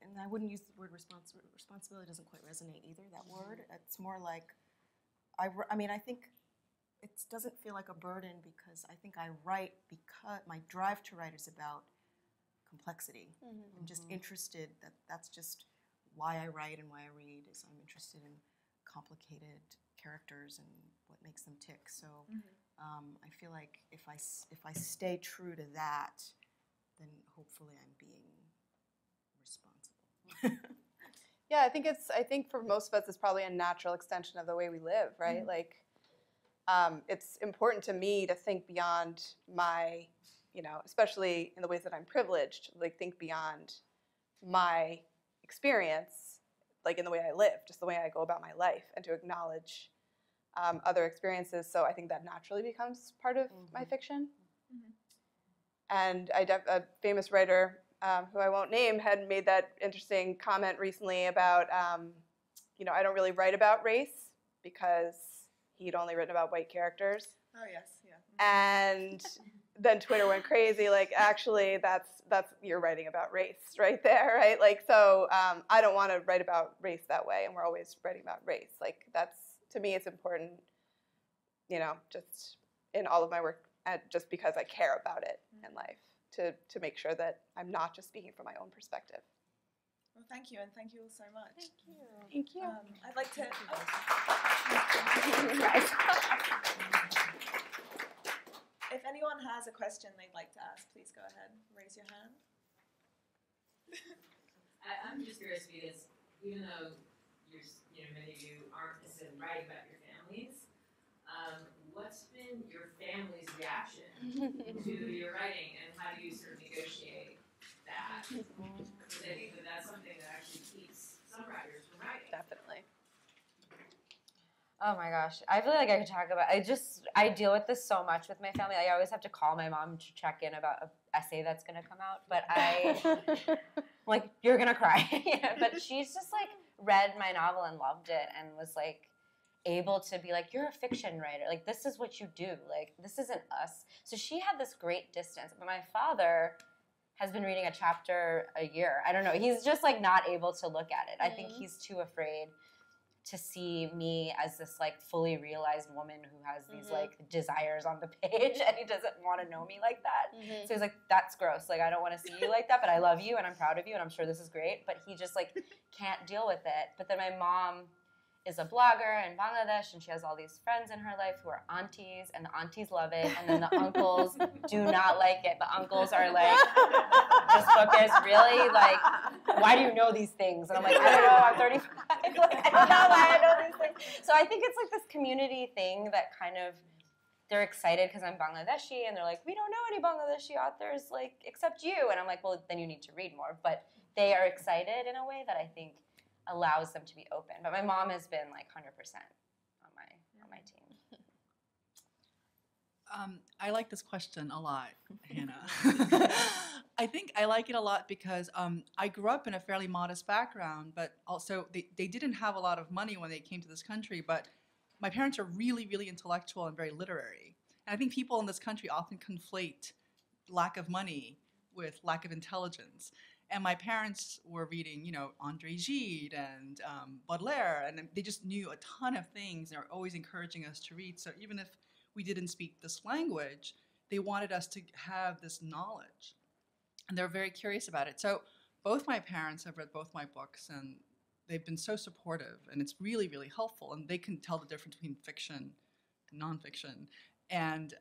and I wouldn't use the word respons responsibility. Doesn't quite resonate either. That word. It's more like, I. I mean, I think. It doesn't feel like a burden, because I think I write because my drive to write is about complexity. Mm-hmm. I'm just interested that that's just why I write and why I read, is I'm interested in complicated characters and what makes them tick. So mm-hmm. um, I feel like if I, if I stay true to that, then hopefully I'm being responsible. Yeah, I think it's, I think for most of us it's probably a natural extension of the way we live, right? Mm-hmm. Like. Um, it's important to me to think beyond my, you know, especially in the ways that I'm privileged, like, think beyond my experience, like, in the way I live, just the way I go about my life, and to acknowledge um, other experiences. So I think that naturally becomes part of mm-hmm. my fiction. Mm-hmm. And I def a famous writer, um, who I won't name, had made that interesting comment recently about, um, you know, I don't really write about race because he'd only written about white characters. Oh, yes, yeah. And then Twitter went crazy. Like, actually, that's, that's you're writing about race right there, right? Like, so um, I don't want to write about race that way, and we're always writing about race. Like, that's, to me, it's important, you know, just in all of my work, and just because I care about it mm-hmm. in life, to, to make sure that I'm not just speaking from my own perspective. Well, thank you, and thank you all so much. Thank you. Thank you. Um, I'd like to... Thank you guys. If anyone has a question they'd like to ask, please go ahead. Raise your hand. I, I'm just curious, because even though you're, you know, many of you aren't interested in writing about your families, um, what's been your family's reaction to your writing, and how do you sort of negotiate that? Because I think that that's something that actually keeps some writers from writing. Definitely. Oh my gosh, I feel like I could talk about. I just I deal with this so much with my family. I always have to call my mom to check in about an essay that's gonna come out. But I, like, you're gonna cry. But she's just like read my novel and loved it and was like able to be like, you're a fiction writer. Like, this is what you do. Like, this isn't us. So she had this great distance. But my father has been reading a chapter a year. I don't know. He's just like not able to look at it. Mm. I think he's too afraid to see me as this like fully realized woman who has these mm-hmm. like desires on the page, and he doesn't want to know me like that. Mm-hmm. So he's like, that's gross. Like, I don't want to see you like that, but I love you and I'm proud of you and I'm sure this is great. But he just like can't deal with it. But then my mom is a blogger in Bangladesh, and she has all these friends in her life who are aunties, and the aunties love it, and then the uncles do not like it. The uncles are like, this book is really like, why do you know these things? And I'm like, I don't know, I'm thirty-five. Like, I don't know why I know these things. So I think it's like this community thing that kind of, they're excited because I'm Bangladeshi, and they're like, we don't know any Bangladeshi authors like except you. And I'm like, well, then you need to read more. But they are excited in a way that I think allows them to be open. But my mom has been like one hundred percent on my on my team. Um, I like this question a lot, Hannah. I think I like it a lot because um, I grew up in a fairly modest background, but also they, they didn't have a lot of money when they came to this country, but my parents are really, really intellectual and very literary. And I think people in this country often conflate lack of money with lack of intelligence. And my parents were reading, you know, André Gide and um, Baudelaire, and they just knew a ton of things and were always encouraging us to read. So even if we didn't speak this language, they wanted us to have this knowledge. And they were very curious about it. So both my parents have read both my books, and they've been so supportive, and it's really, really helpful. And they can tell the difference between fiction and nonfiction. And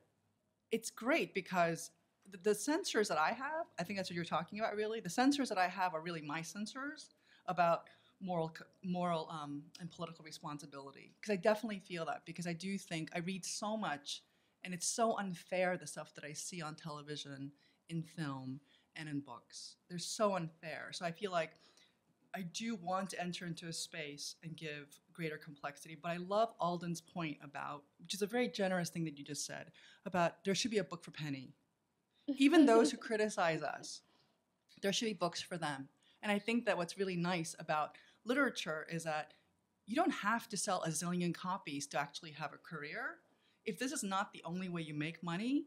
it's great because The, the censors that I have, I think that's what you're talking about, really. The censors that I have are really my censors about moral moral um, and political responsibility. Because I definitely feel that, because I do think I read so much, and it's so unfair, the stuff that I see on television, in film, and in books. They're so unfair. So I feel like I do want to enter into a space and give greater complexity. But I love Alden's point about, which is a very generous thing that you just said, about there should be a book for Penny. Even those who criticize us, there should be books for them. And I think that what's really nice about literature is that you don't have to sell a zillion copies to actually have a career. If this is not the only way you make money,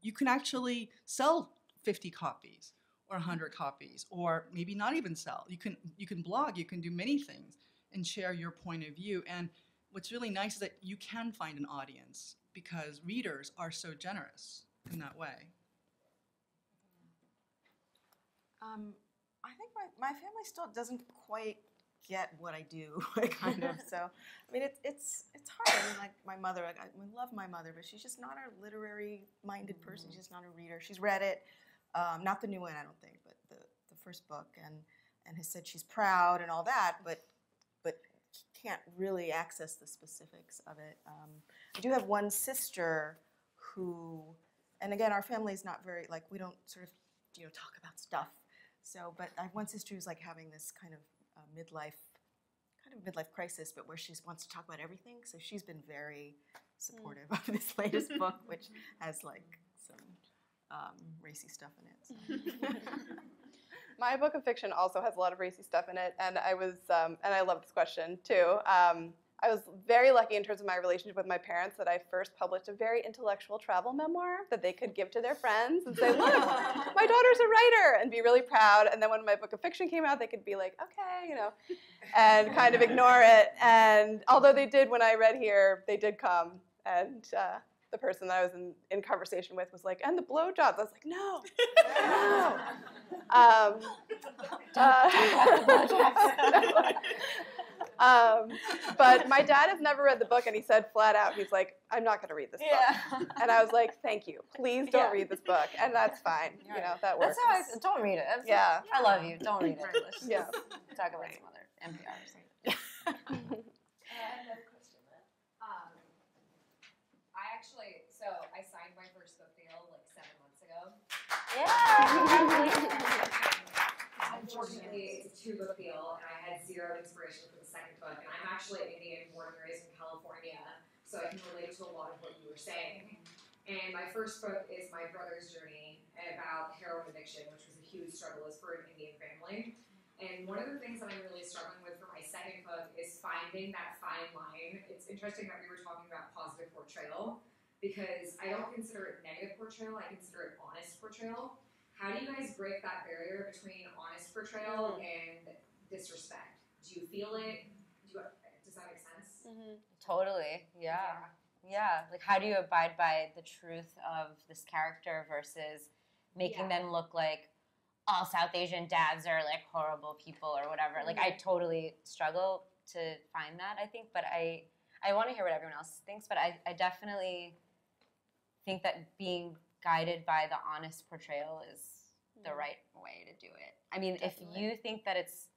you can actually sell fifty copies or one hundred copies, or maybe not even sell. You can, you can blog, you can do many things and share your point of view. And what's really nice is that you can find an audience because readers are so generous in that way. Um, I think my, my family still doesn't quite get what I do, kind of. So, I mean, it's it's it's hard. I mean, like my mother, like, I love my mother, but she's just not a literary-minded person. She's just not a reader. She's read it, um, not the new one, I don't think, but the, the first book, and and has said she's proud and all that, but but can't really access the specifics of it. Um, I do have one sister who, and again, our family is not very like we don't sort of you know talk about stuff. So, but I have one sister who's like having this kind of uh, midlife, kind of midlife crisis, but where she wants to talk about everything. So she's been very supportive mm. of this latest book, which has like some um, racy stuff in it. So. My book of fiction also has a lot of racy stuff in it, and I was, um, and I love this question too. Um, I was very lucky in terms of my relationship with my parents that I first published a very intellectual travel memoir that they could give to their friends and say, look, my daughter's a writer, and be really proud. And then when my book of fiction came out, they could be like, okay, you know, and kind of ignore it. And although they did when I read here, they did come. And uh, the person that I was in, in conversation with was like, and the blowjobs. I was like, no, no. Um, uh, Um, but my dad has never read the book, and he said flat out, he's like, I'm not going to read this yeah. book. And I was like, thank you. Please don't yeah. read this book. And that's fine. Yeah. You know, that works. That's how I, don't read it. That's yeah. Like, I love you. Don't read it. Let's yeah. talk about right. some other N P R or something. uh, I have another question. Um, I actually, so I signed my first book deal like seven months ago. Yeah. Unfortunately, it's a two book deal, and I had zero zero inspiration for the second book, and I'm actually an Indian born and raised in California, so I can relate to a lot of what you were saying. And my first book is my brother's journey about heroin addiction, which was a huge struggle as for an Indian family. And one of the things that I'm really struggling with for my second book is finding that fine line. It's interesting that we were talking about positive portrayal, because I don't consider it negative portrayal, I consider it honest portrayal. How do you guys break that barrier between honest portrayal and disrespect? Do you feel it? Do you, does that make sense? Mm-hmm. Totally, yeah. Yeah, like how do you abide by the truth of this character versus making yeah. them look like all South Asian dads are like horrible people or whatever. Like I totally struggle to find that, I think, but I I want to hear what everyone else thinks, but I, I definitely think that being guided by the honest portrayal is the right way to do it. I mean, definitely. If you think that it's,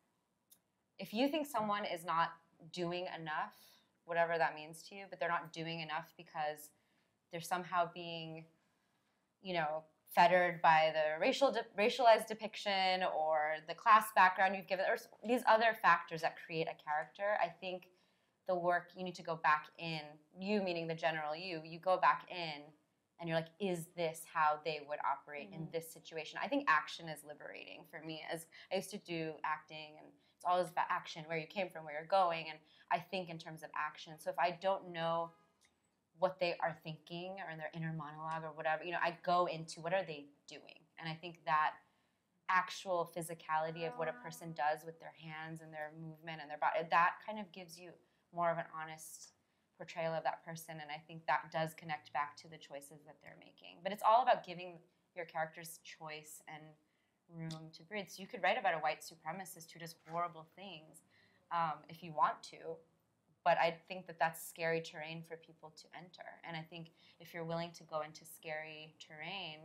if you think someone is not doing enough, whatever that means to you, but they're not doing enough because they're somehow being, you know, fettered by the racial de- racialized depiction or the class background you've given, or these other factors that create a character, I think the work, you need to go back in, you meaning the general you, you go back in and you're like, is this how they would operate mm-hmm. in this situation? I think action is liberating for me. As I used to do acting, and it's always about action, where you came from, where you're going, and I think in terms of action. So if I don't know what they are thinking or in their inner monologue or whatever, you know, I go into what are they doing? And I think that actual physicality of what a person does with their hands and their movement and their body, that kind of gives you more of an honest portrayal of that person, and I think that does connect back to the choices that they're making. But it's all about giving your characters choice and room to breathe. So you could write about a white supremacist who does horrible things um, if you want to, but I think that that's scary terrain for people to enter. And I think if you're willing to go into scary terrain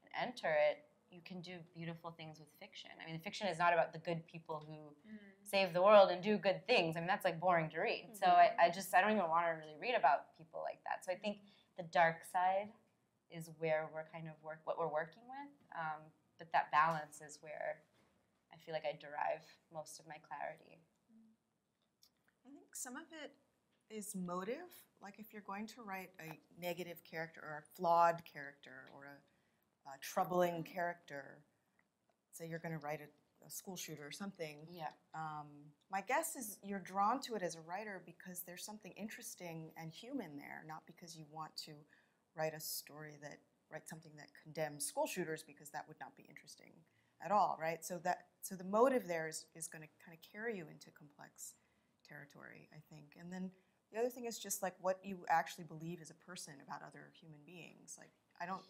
and enter it, you can do beautiful things with fiction. I mean, fiction is not about the good people who mm-hmm. save the world and do good things. I mean, that's like boring to read. Mm-hmm. So I, I just, I don't even want to really read about people like that. So I think the dark side is where we're kind of work, what we're working with. Um, but that balance is where I feel like I derive most of my clarity. I think some of it is motive. Like if you're going to write a negative character or a flawed character or a Uh, troubling character, say you're going to write a, a school shooter or something, yeah. Um, my guess is you're drawn to it as a writer because there's something interesting and human there, not because you want to write a story that, write something that condemns school shooters, because that would not be interesting at all, right? So that, so the motive there is, is going to kind of carry you into complex territory, I think. And then the other thing is just like what you actually believe as a person about other human beings. Like I don't...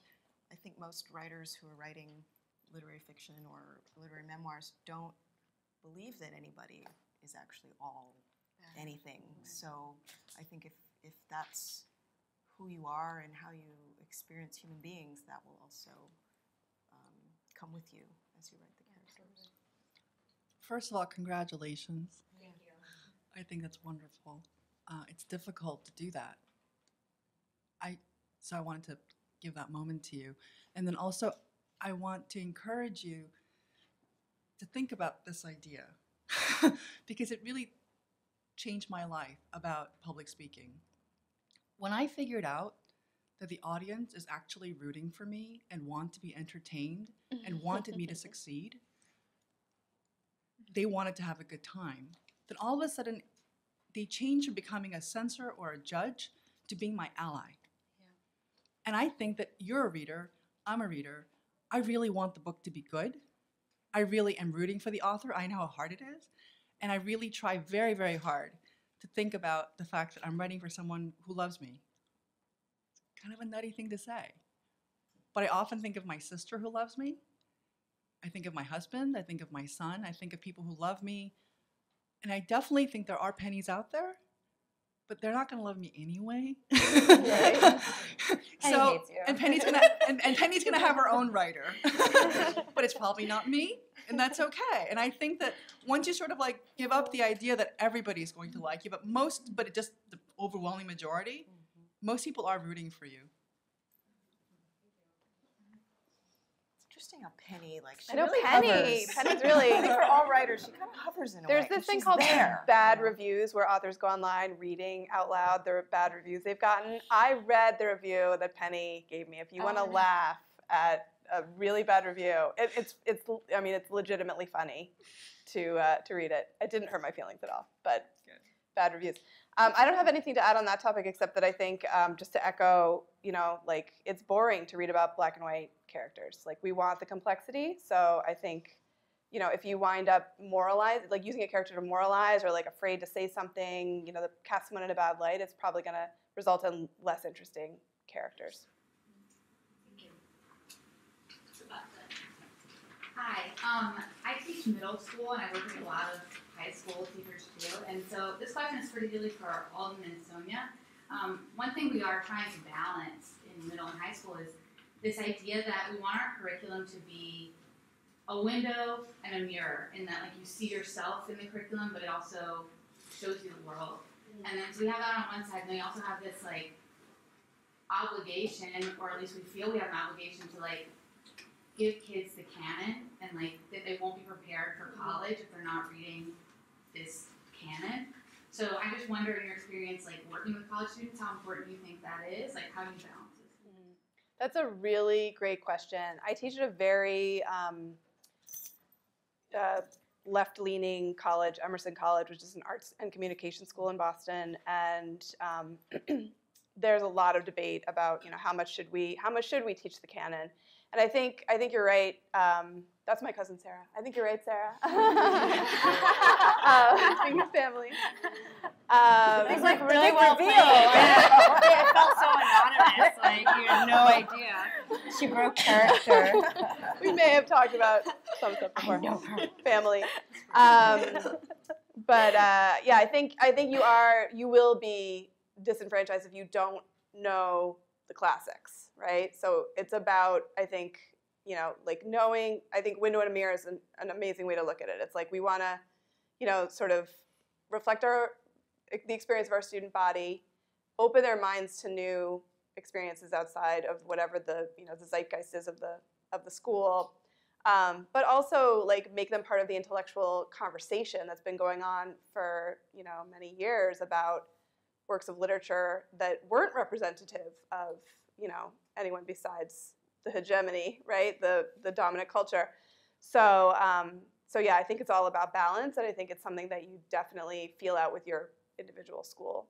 I think most writers who are writing literary fiction or literary memoirs don't believe that anybody is actually all anything. Mm-hmm. So I think if, if that's who you are and how you experience human beings, that will also um, come with you as you write the characters. First of all, congratulations. Thank you. I think that's wonderful. Uh, it's difficult to do that. I so I wanted to give that moment to you. And then also, I want to encourage you to think about this idea because it really changed my life about public speaking. When I figured out that the audience is actually rooting for me and want to be entertained and wanted me to succeed, they wanted to have a good time. Then all of a sudden, they changed from becoming a censor or a judge to being my ally. And I think that you're a reader, I'm a reader, I really want the book to be good. I really am rooting for the author, I know how hard it is. And I really try very, very hard to think about the fact that I'm writing for someone who loves me. It's kind of a nutty thing to say. But I often think of my sister who loves me. I think of my husband, I think of my son, I think of people who love me. And I definitely think there are pennies out there, but they're not going to love me anyway. Right. So, hates you. and Penny's going to and, and Penny's going to have her own writer. But it's probably not me, and that's okay. And I think that once you sort of like give up the idea that everybody's going to like you, but most but it just the overwhelming majority, mm-hmm. most people are rooting for you. interesting how Penny, like, she I know really Penny. Hovers. Penny's really. I think for all writers, she kind of hovers in a There's way. There's this thing called there. bad reviews, where authors go online reading out loud the bad reviews they've gotten. I read the review that Penny gave me. If you oh, want to no. laugh at a really bad review, it, it's it's. I mean, it's legitimately funny to uh, to read it. It didn't hurt my feelings at all, but Good. bad reviews. Um, I don't have anything to add on that topic except that I think um, just to echo, you know, like it's boring to read about black and white characters. Like we want the complexity, so I think, you know, if you wind up moralize, like using a character to moralize or like afraid to say something, you know, that casts someone in a bad light, it's probably going to result in less interesting characters. Hi, um, I teach middle school and I work with a lot of high school teachers too, and so this question is particularly for Alden and Sonia. Um, one thing we are trying to balance in middle and high school is this idea that we want our curriculum to be a window and a mirror, in that like you see yourself in the curriculum, but it also shows you the world. Mm-hmm. And then so we have that on one side, and we also have this like obligation, or at least we feel we have an obligation to like give kids the canon, and like that they won't be prepared for college if they're not reading this canon. So I just wonder, in your experience, like working with college students, how important do you think that is? Like, how do you balance this? Mm. That's a really great question. I teach at a very um, uh, left-leaning college, Emerson College, which is an arts and communication school in Boston, and um, there's a lot of debate about, you know, how much should we, how much should we teach the canon? And I think I think you're right. Um, that's my cousin Sarah. I think you're right, Sarah. um, speaking of family, um, it's like really well played. I felt so anonymous. Like you had no idea. She broke character. We may have talked about some stuff before. I know her. Family. Um, but uh, yeah, I think I think you are you will be disenfranchised if you don't know the classics. Right, so it's about, I think, you know, like knowing. I think window and a mirror is an, an amazing way to look at it. It's like we want to, you know, sort of reflect our the experience of our student body, open their minds to new experiences outside of whatever the you know the zeitgeist is of the of the school, um, but also like make them part of the intellectual conversation that's been going on for you know many years about works of literature that weren't representative of you know anyone besides the hegemony, right? The the dominant culture. So um, so yeah, I think it's all about balance, and I think it's something that you definitely feel out with your individual school.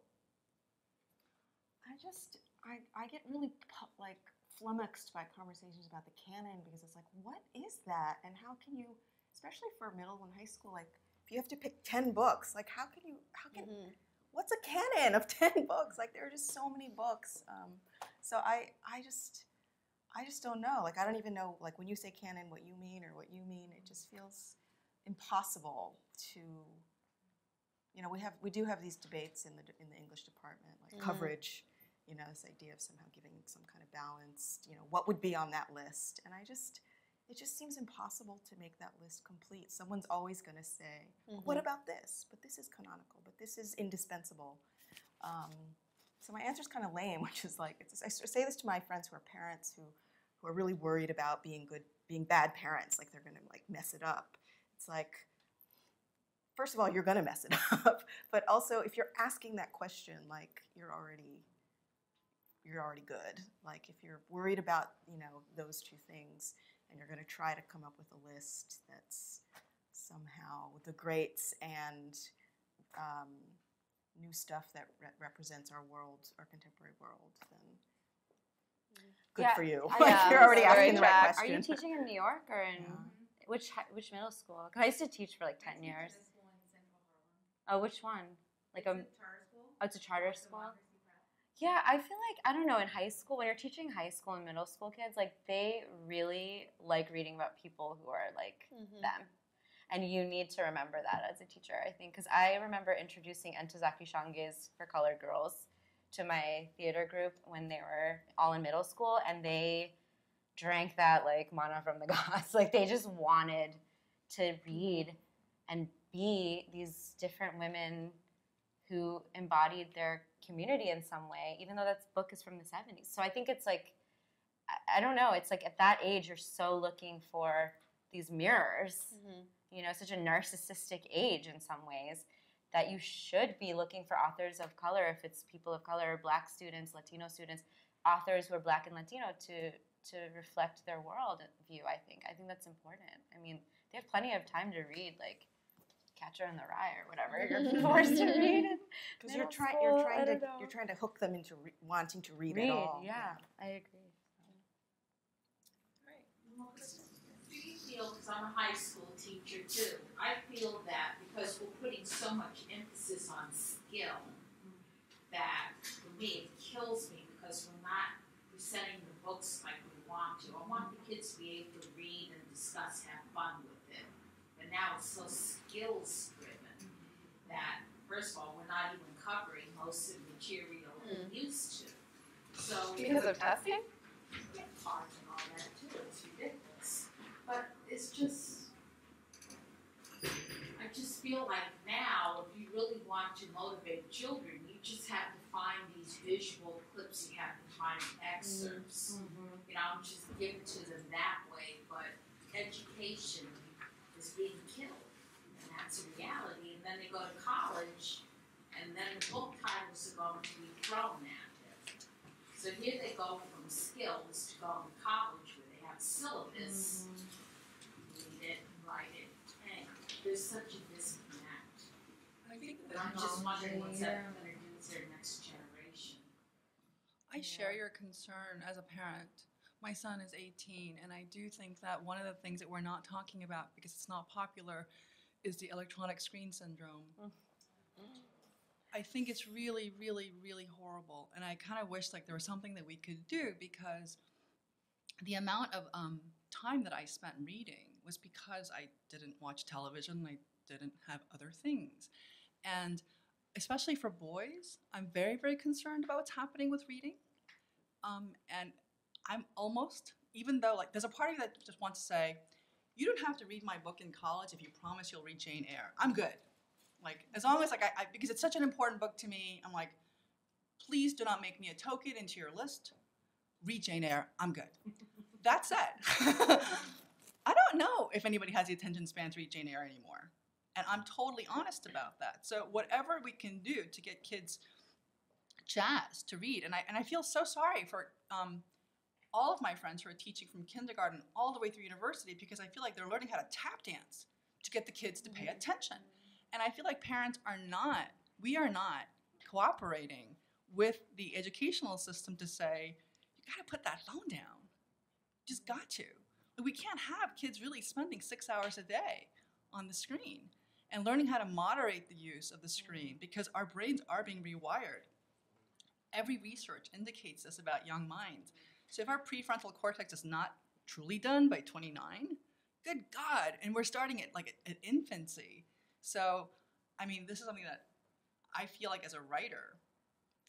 I just I I get really like flummoxed by conversations about the canon because it's like, what is that, and how can you, especially for middle and high school, like if you have to pick ten books, like how can you how can mm-hmm. what's a canon of ten books? Like there are just so many books. Um, So I, I just, I just don't know. Like I don't even know. Like when you say canon, what you mean or what you mean. It just feels impossible to, you know. We have, we do have these debates in the in the English department, like mm-hmm. coverage. You know, this idea of somehow giving some kind of balance. You know, what would be on that list? And I just, it just seems impossible to make that list complete. Someone's always going to say, mm-hmm. well, "What about this? But this is canonical. But this is indispensable." Um, So my answer's kind of lame, which is like, it's, I say this to my friends who are parents who, who are really worried about being good, being bad parents, like they're gonna like mess it up. It's like, first of all, you're gonna mess it up, but also if you're asking that question, like you're already, you're already good. Like if you're worried about, you know, those two things, and you're gonna try to come up with a list that's somehow the greats and, um, new stuff that re represents our world, our contemporary world, then good yeah. for you. I, like, yeah, you're already asking the right question. Are you teaching in New York or in yeah. which which middle school? Because I used to teach for like I ten years. Oh, which one? Like a, a charter school. Oh, it's a charter it's school. Yeah, I feel like I don't know. In high school, when you're teaching high school and middle school kids, like they really like reading about people who are like mm-hmm. them. And you need to remember that as a teacher, I think. Because I remember introducing Entozaki Shange's For Colored Girls to my theater group when they were all in middle school. And they drank that like mana from the gods. Like they just wanted to read and be these different women who embodied their community in some way, even though that book is from the seventies. So I think it's like, I don't know. It's like at that age, you're so looking for these mirrors. Mm-hmm. You know, such a narcissistic age in some ways that you should be looking for authors of color, if it's people of color, black students, Latino students, authors who are black and Latino to to reflect their world view, I think. I think that's important. I mean, they have plenty of time to read, like, Catcher in the Rye or whatever you're forced to read. Because you're, try, you're trying to know. You're trying to hook them into re wanting to read, read it all. Yeah, yeah, I agree. All right. Do you feel, because I'm a high school teacher too, I feel that because we're putting so much emphasis on skill, that for me it kills me because we're not presenting the books like we want to. I want the kids to be able to read and discuss, have fun with it. But now it's so skills-driven that, first of all, we're not even covering most of the material mm. we used to. So because of testing? Yeah, parts and all that, too. It's ridiculous. But it's just, I just feel like now, if you really want to motivate children, you just have to find these visual clips. You have to find excerpts. Mm-hmm. You know, I'm just giving to them that way. But education is being killed, and that's a reality. And then they go to college, and then the book titles are going to be thrown at them. So here they go from skills to going to college, where they have syllabus, mm-hmm. read it, write it, and there's such a disconnect. I think that I'm just wondering what's that going to do with their next generation. I yeah. share your concern as a parent. My son is eighteen, and I do think that one of the things that we're not talking about, because it's not popular, is the electronic screen syndrome. Mm-hmm. I think it's really, really, really horrible, and I kind of wish like there was something that we could do, because the amount of um, time that I spent reading was because I didn't watch television, I didn't have other things. And especially for boys, I'm very, very concerned about what's happening with reading. Um, and I'm almost, even though, like, there's a part of you that just wants to say, you don't have to read my book in college if you promise you'll read Jane Eyre. I'm good. Like, as long as, like, I, I, because it's such an important book to me, I'm like, please do not make me a token into your list. Read Jane Eyre. I'm good. That's it. I don't know if anybody has the attention span to read Jane Eyre anymore. And I'm totally honest about that. So whatever we can do to get kids jazzed to read, and I, and I feel so sorry for, um, all of my friends who are teaching from kindergarten all the way through university, because I feel like they're learning how to tap dance to get the kids to pay attention. And I feel like parents are not, we are not cooperating with the educational system to say, you gotta put that phone down. You just got to. We can't have kids really spending six hours a day on the screen and learning how to moderate the use of the screen, because our brains are being rewired. Every research indicates this about young minds. So if our prefrontal cortex is not truly done by twenty-nine, good God, and we're starting at like at infancy. So, I mean, this is something that I feel like as a writer,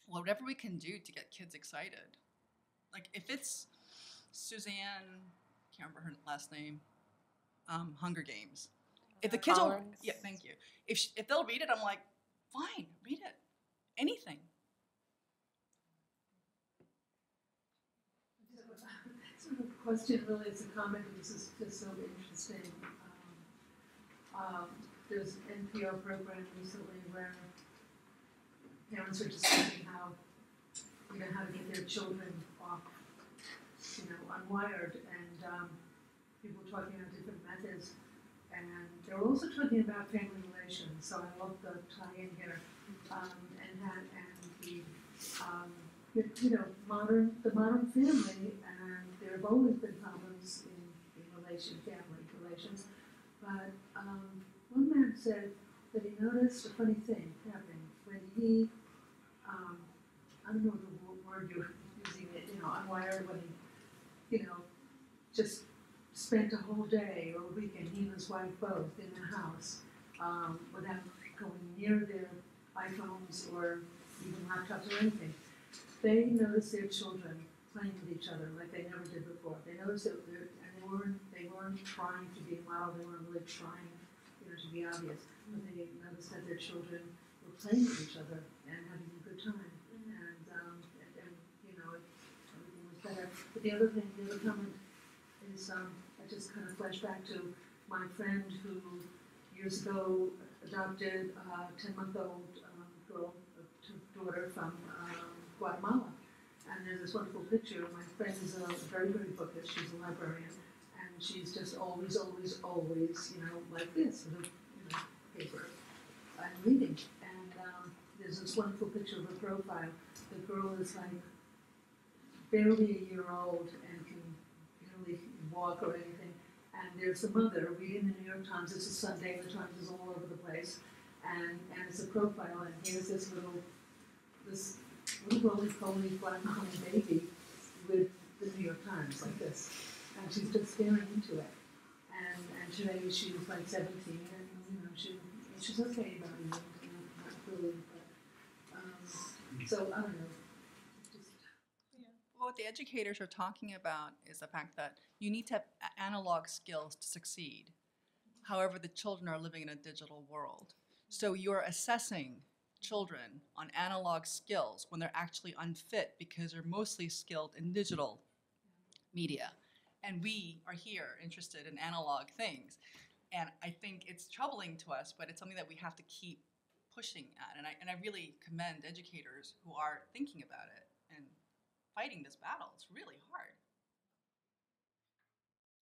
whatever we can do to get kids excited. Like if it's Suzanne, I can't remember her last name, um, Hunger Games. If the kids will, yeah, thank you. If she, if they'll read it, I'm like, fine, read it, anything. Sort of question really is a comment. This is just so interesting. Um, um, there's an N P R program recently where parents are discussing how you know how to get their children off, you know, unwired, and um, people talking about different methods, and they're also talking about family relations. So I love the tie-in here, um, and that and the. Um, You know, modern the modern family, and there have always been problems in, in relation family relations. But um, one man said that he noticed a funny thing happening when he, um, I don't know the word you're using, it, you know, unwired, when he, you know, just spent a whole day or a weekend, he and his wife both in the house um, without going near their iPhones or even laptops or anything. They noticed their children playing with each other like they never did before. They noticed that, and they weren't, they weren't trying to be wild. They weren't really trying, you know, to be obvious. But they noticed that their children were playing with each other and having a good time, and, um, and, and you know, everything was better. The But the other thing, the other comment is, um, I just kind of flash back to my friend who years ago adopted a ten-month-old um, girl, daughter from um, Guatemala. And there's this wonderful picture. My friend is a very, very bookish. She's a librarian. And she's just always, always, always, you know, like this, with a you know, paper and reading. And um, there's this wonderful picture of her profile. The girl is like barely a year old and can barely walk or anything. And there's the mother reading the New York Times. It's a Sunday, the Times is all over the place. And, and it's a profile, and here's this little, this little roly-poly, flat-mountain baby with the New York Times, like this. And she's just staring into it. And, and today she was like seventeen, and you know, she, she's okay about it, not really, but, um, so I don't know. What the educators are talking about is the fact that you need to have analog skills to succeed. However, the children are living in a digital world. So you're assessing children on analog skills when they're actually unfit because they're mostly skilled in digital media. And we are here interested in analog things. And I think it's troubling to us, but it's something that we have to keep pushing at. And I, and I really commend educators who are thinking about it and fighting this battle. It's really hard.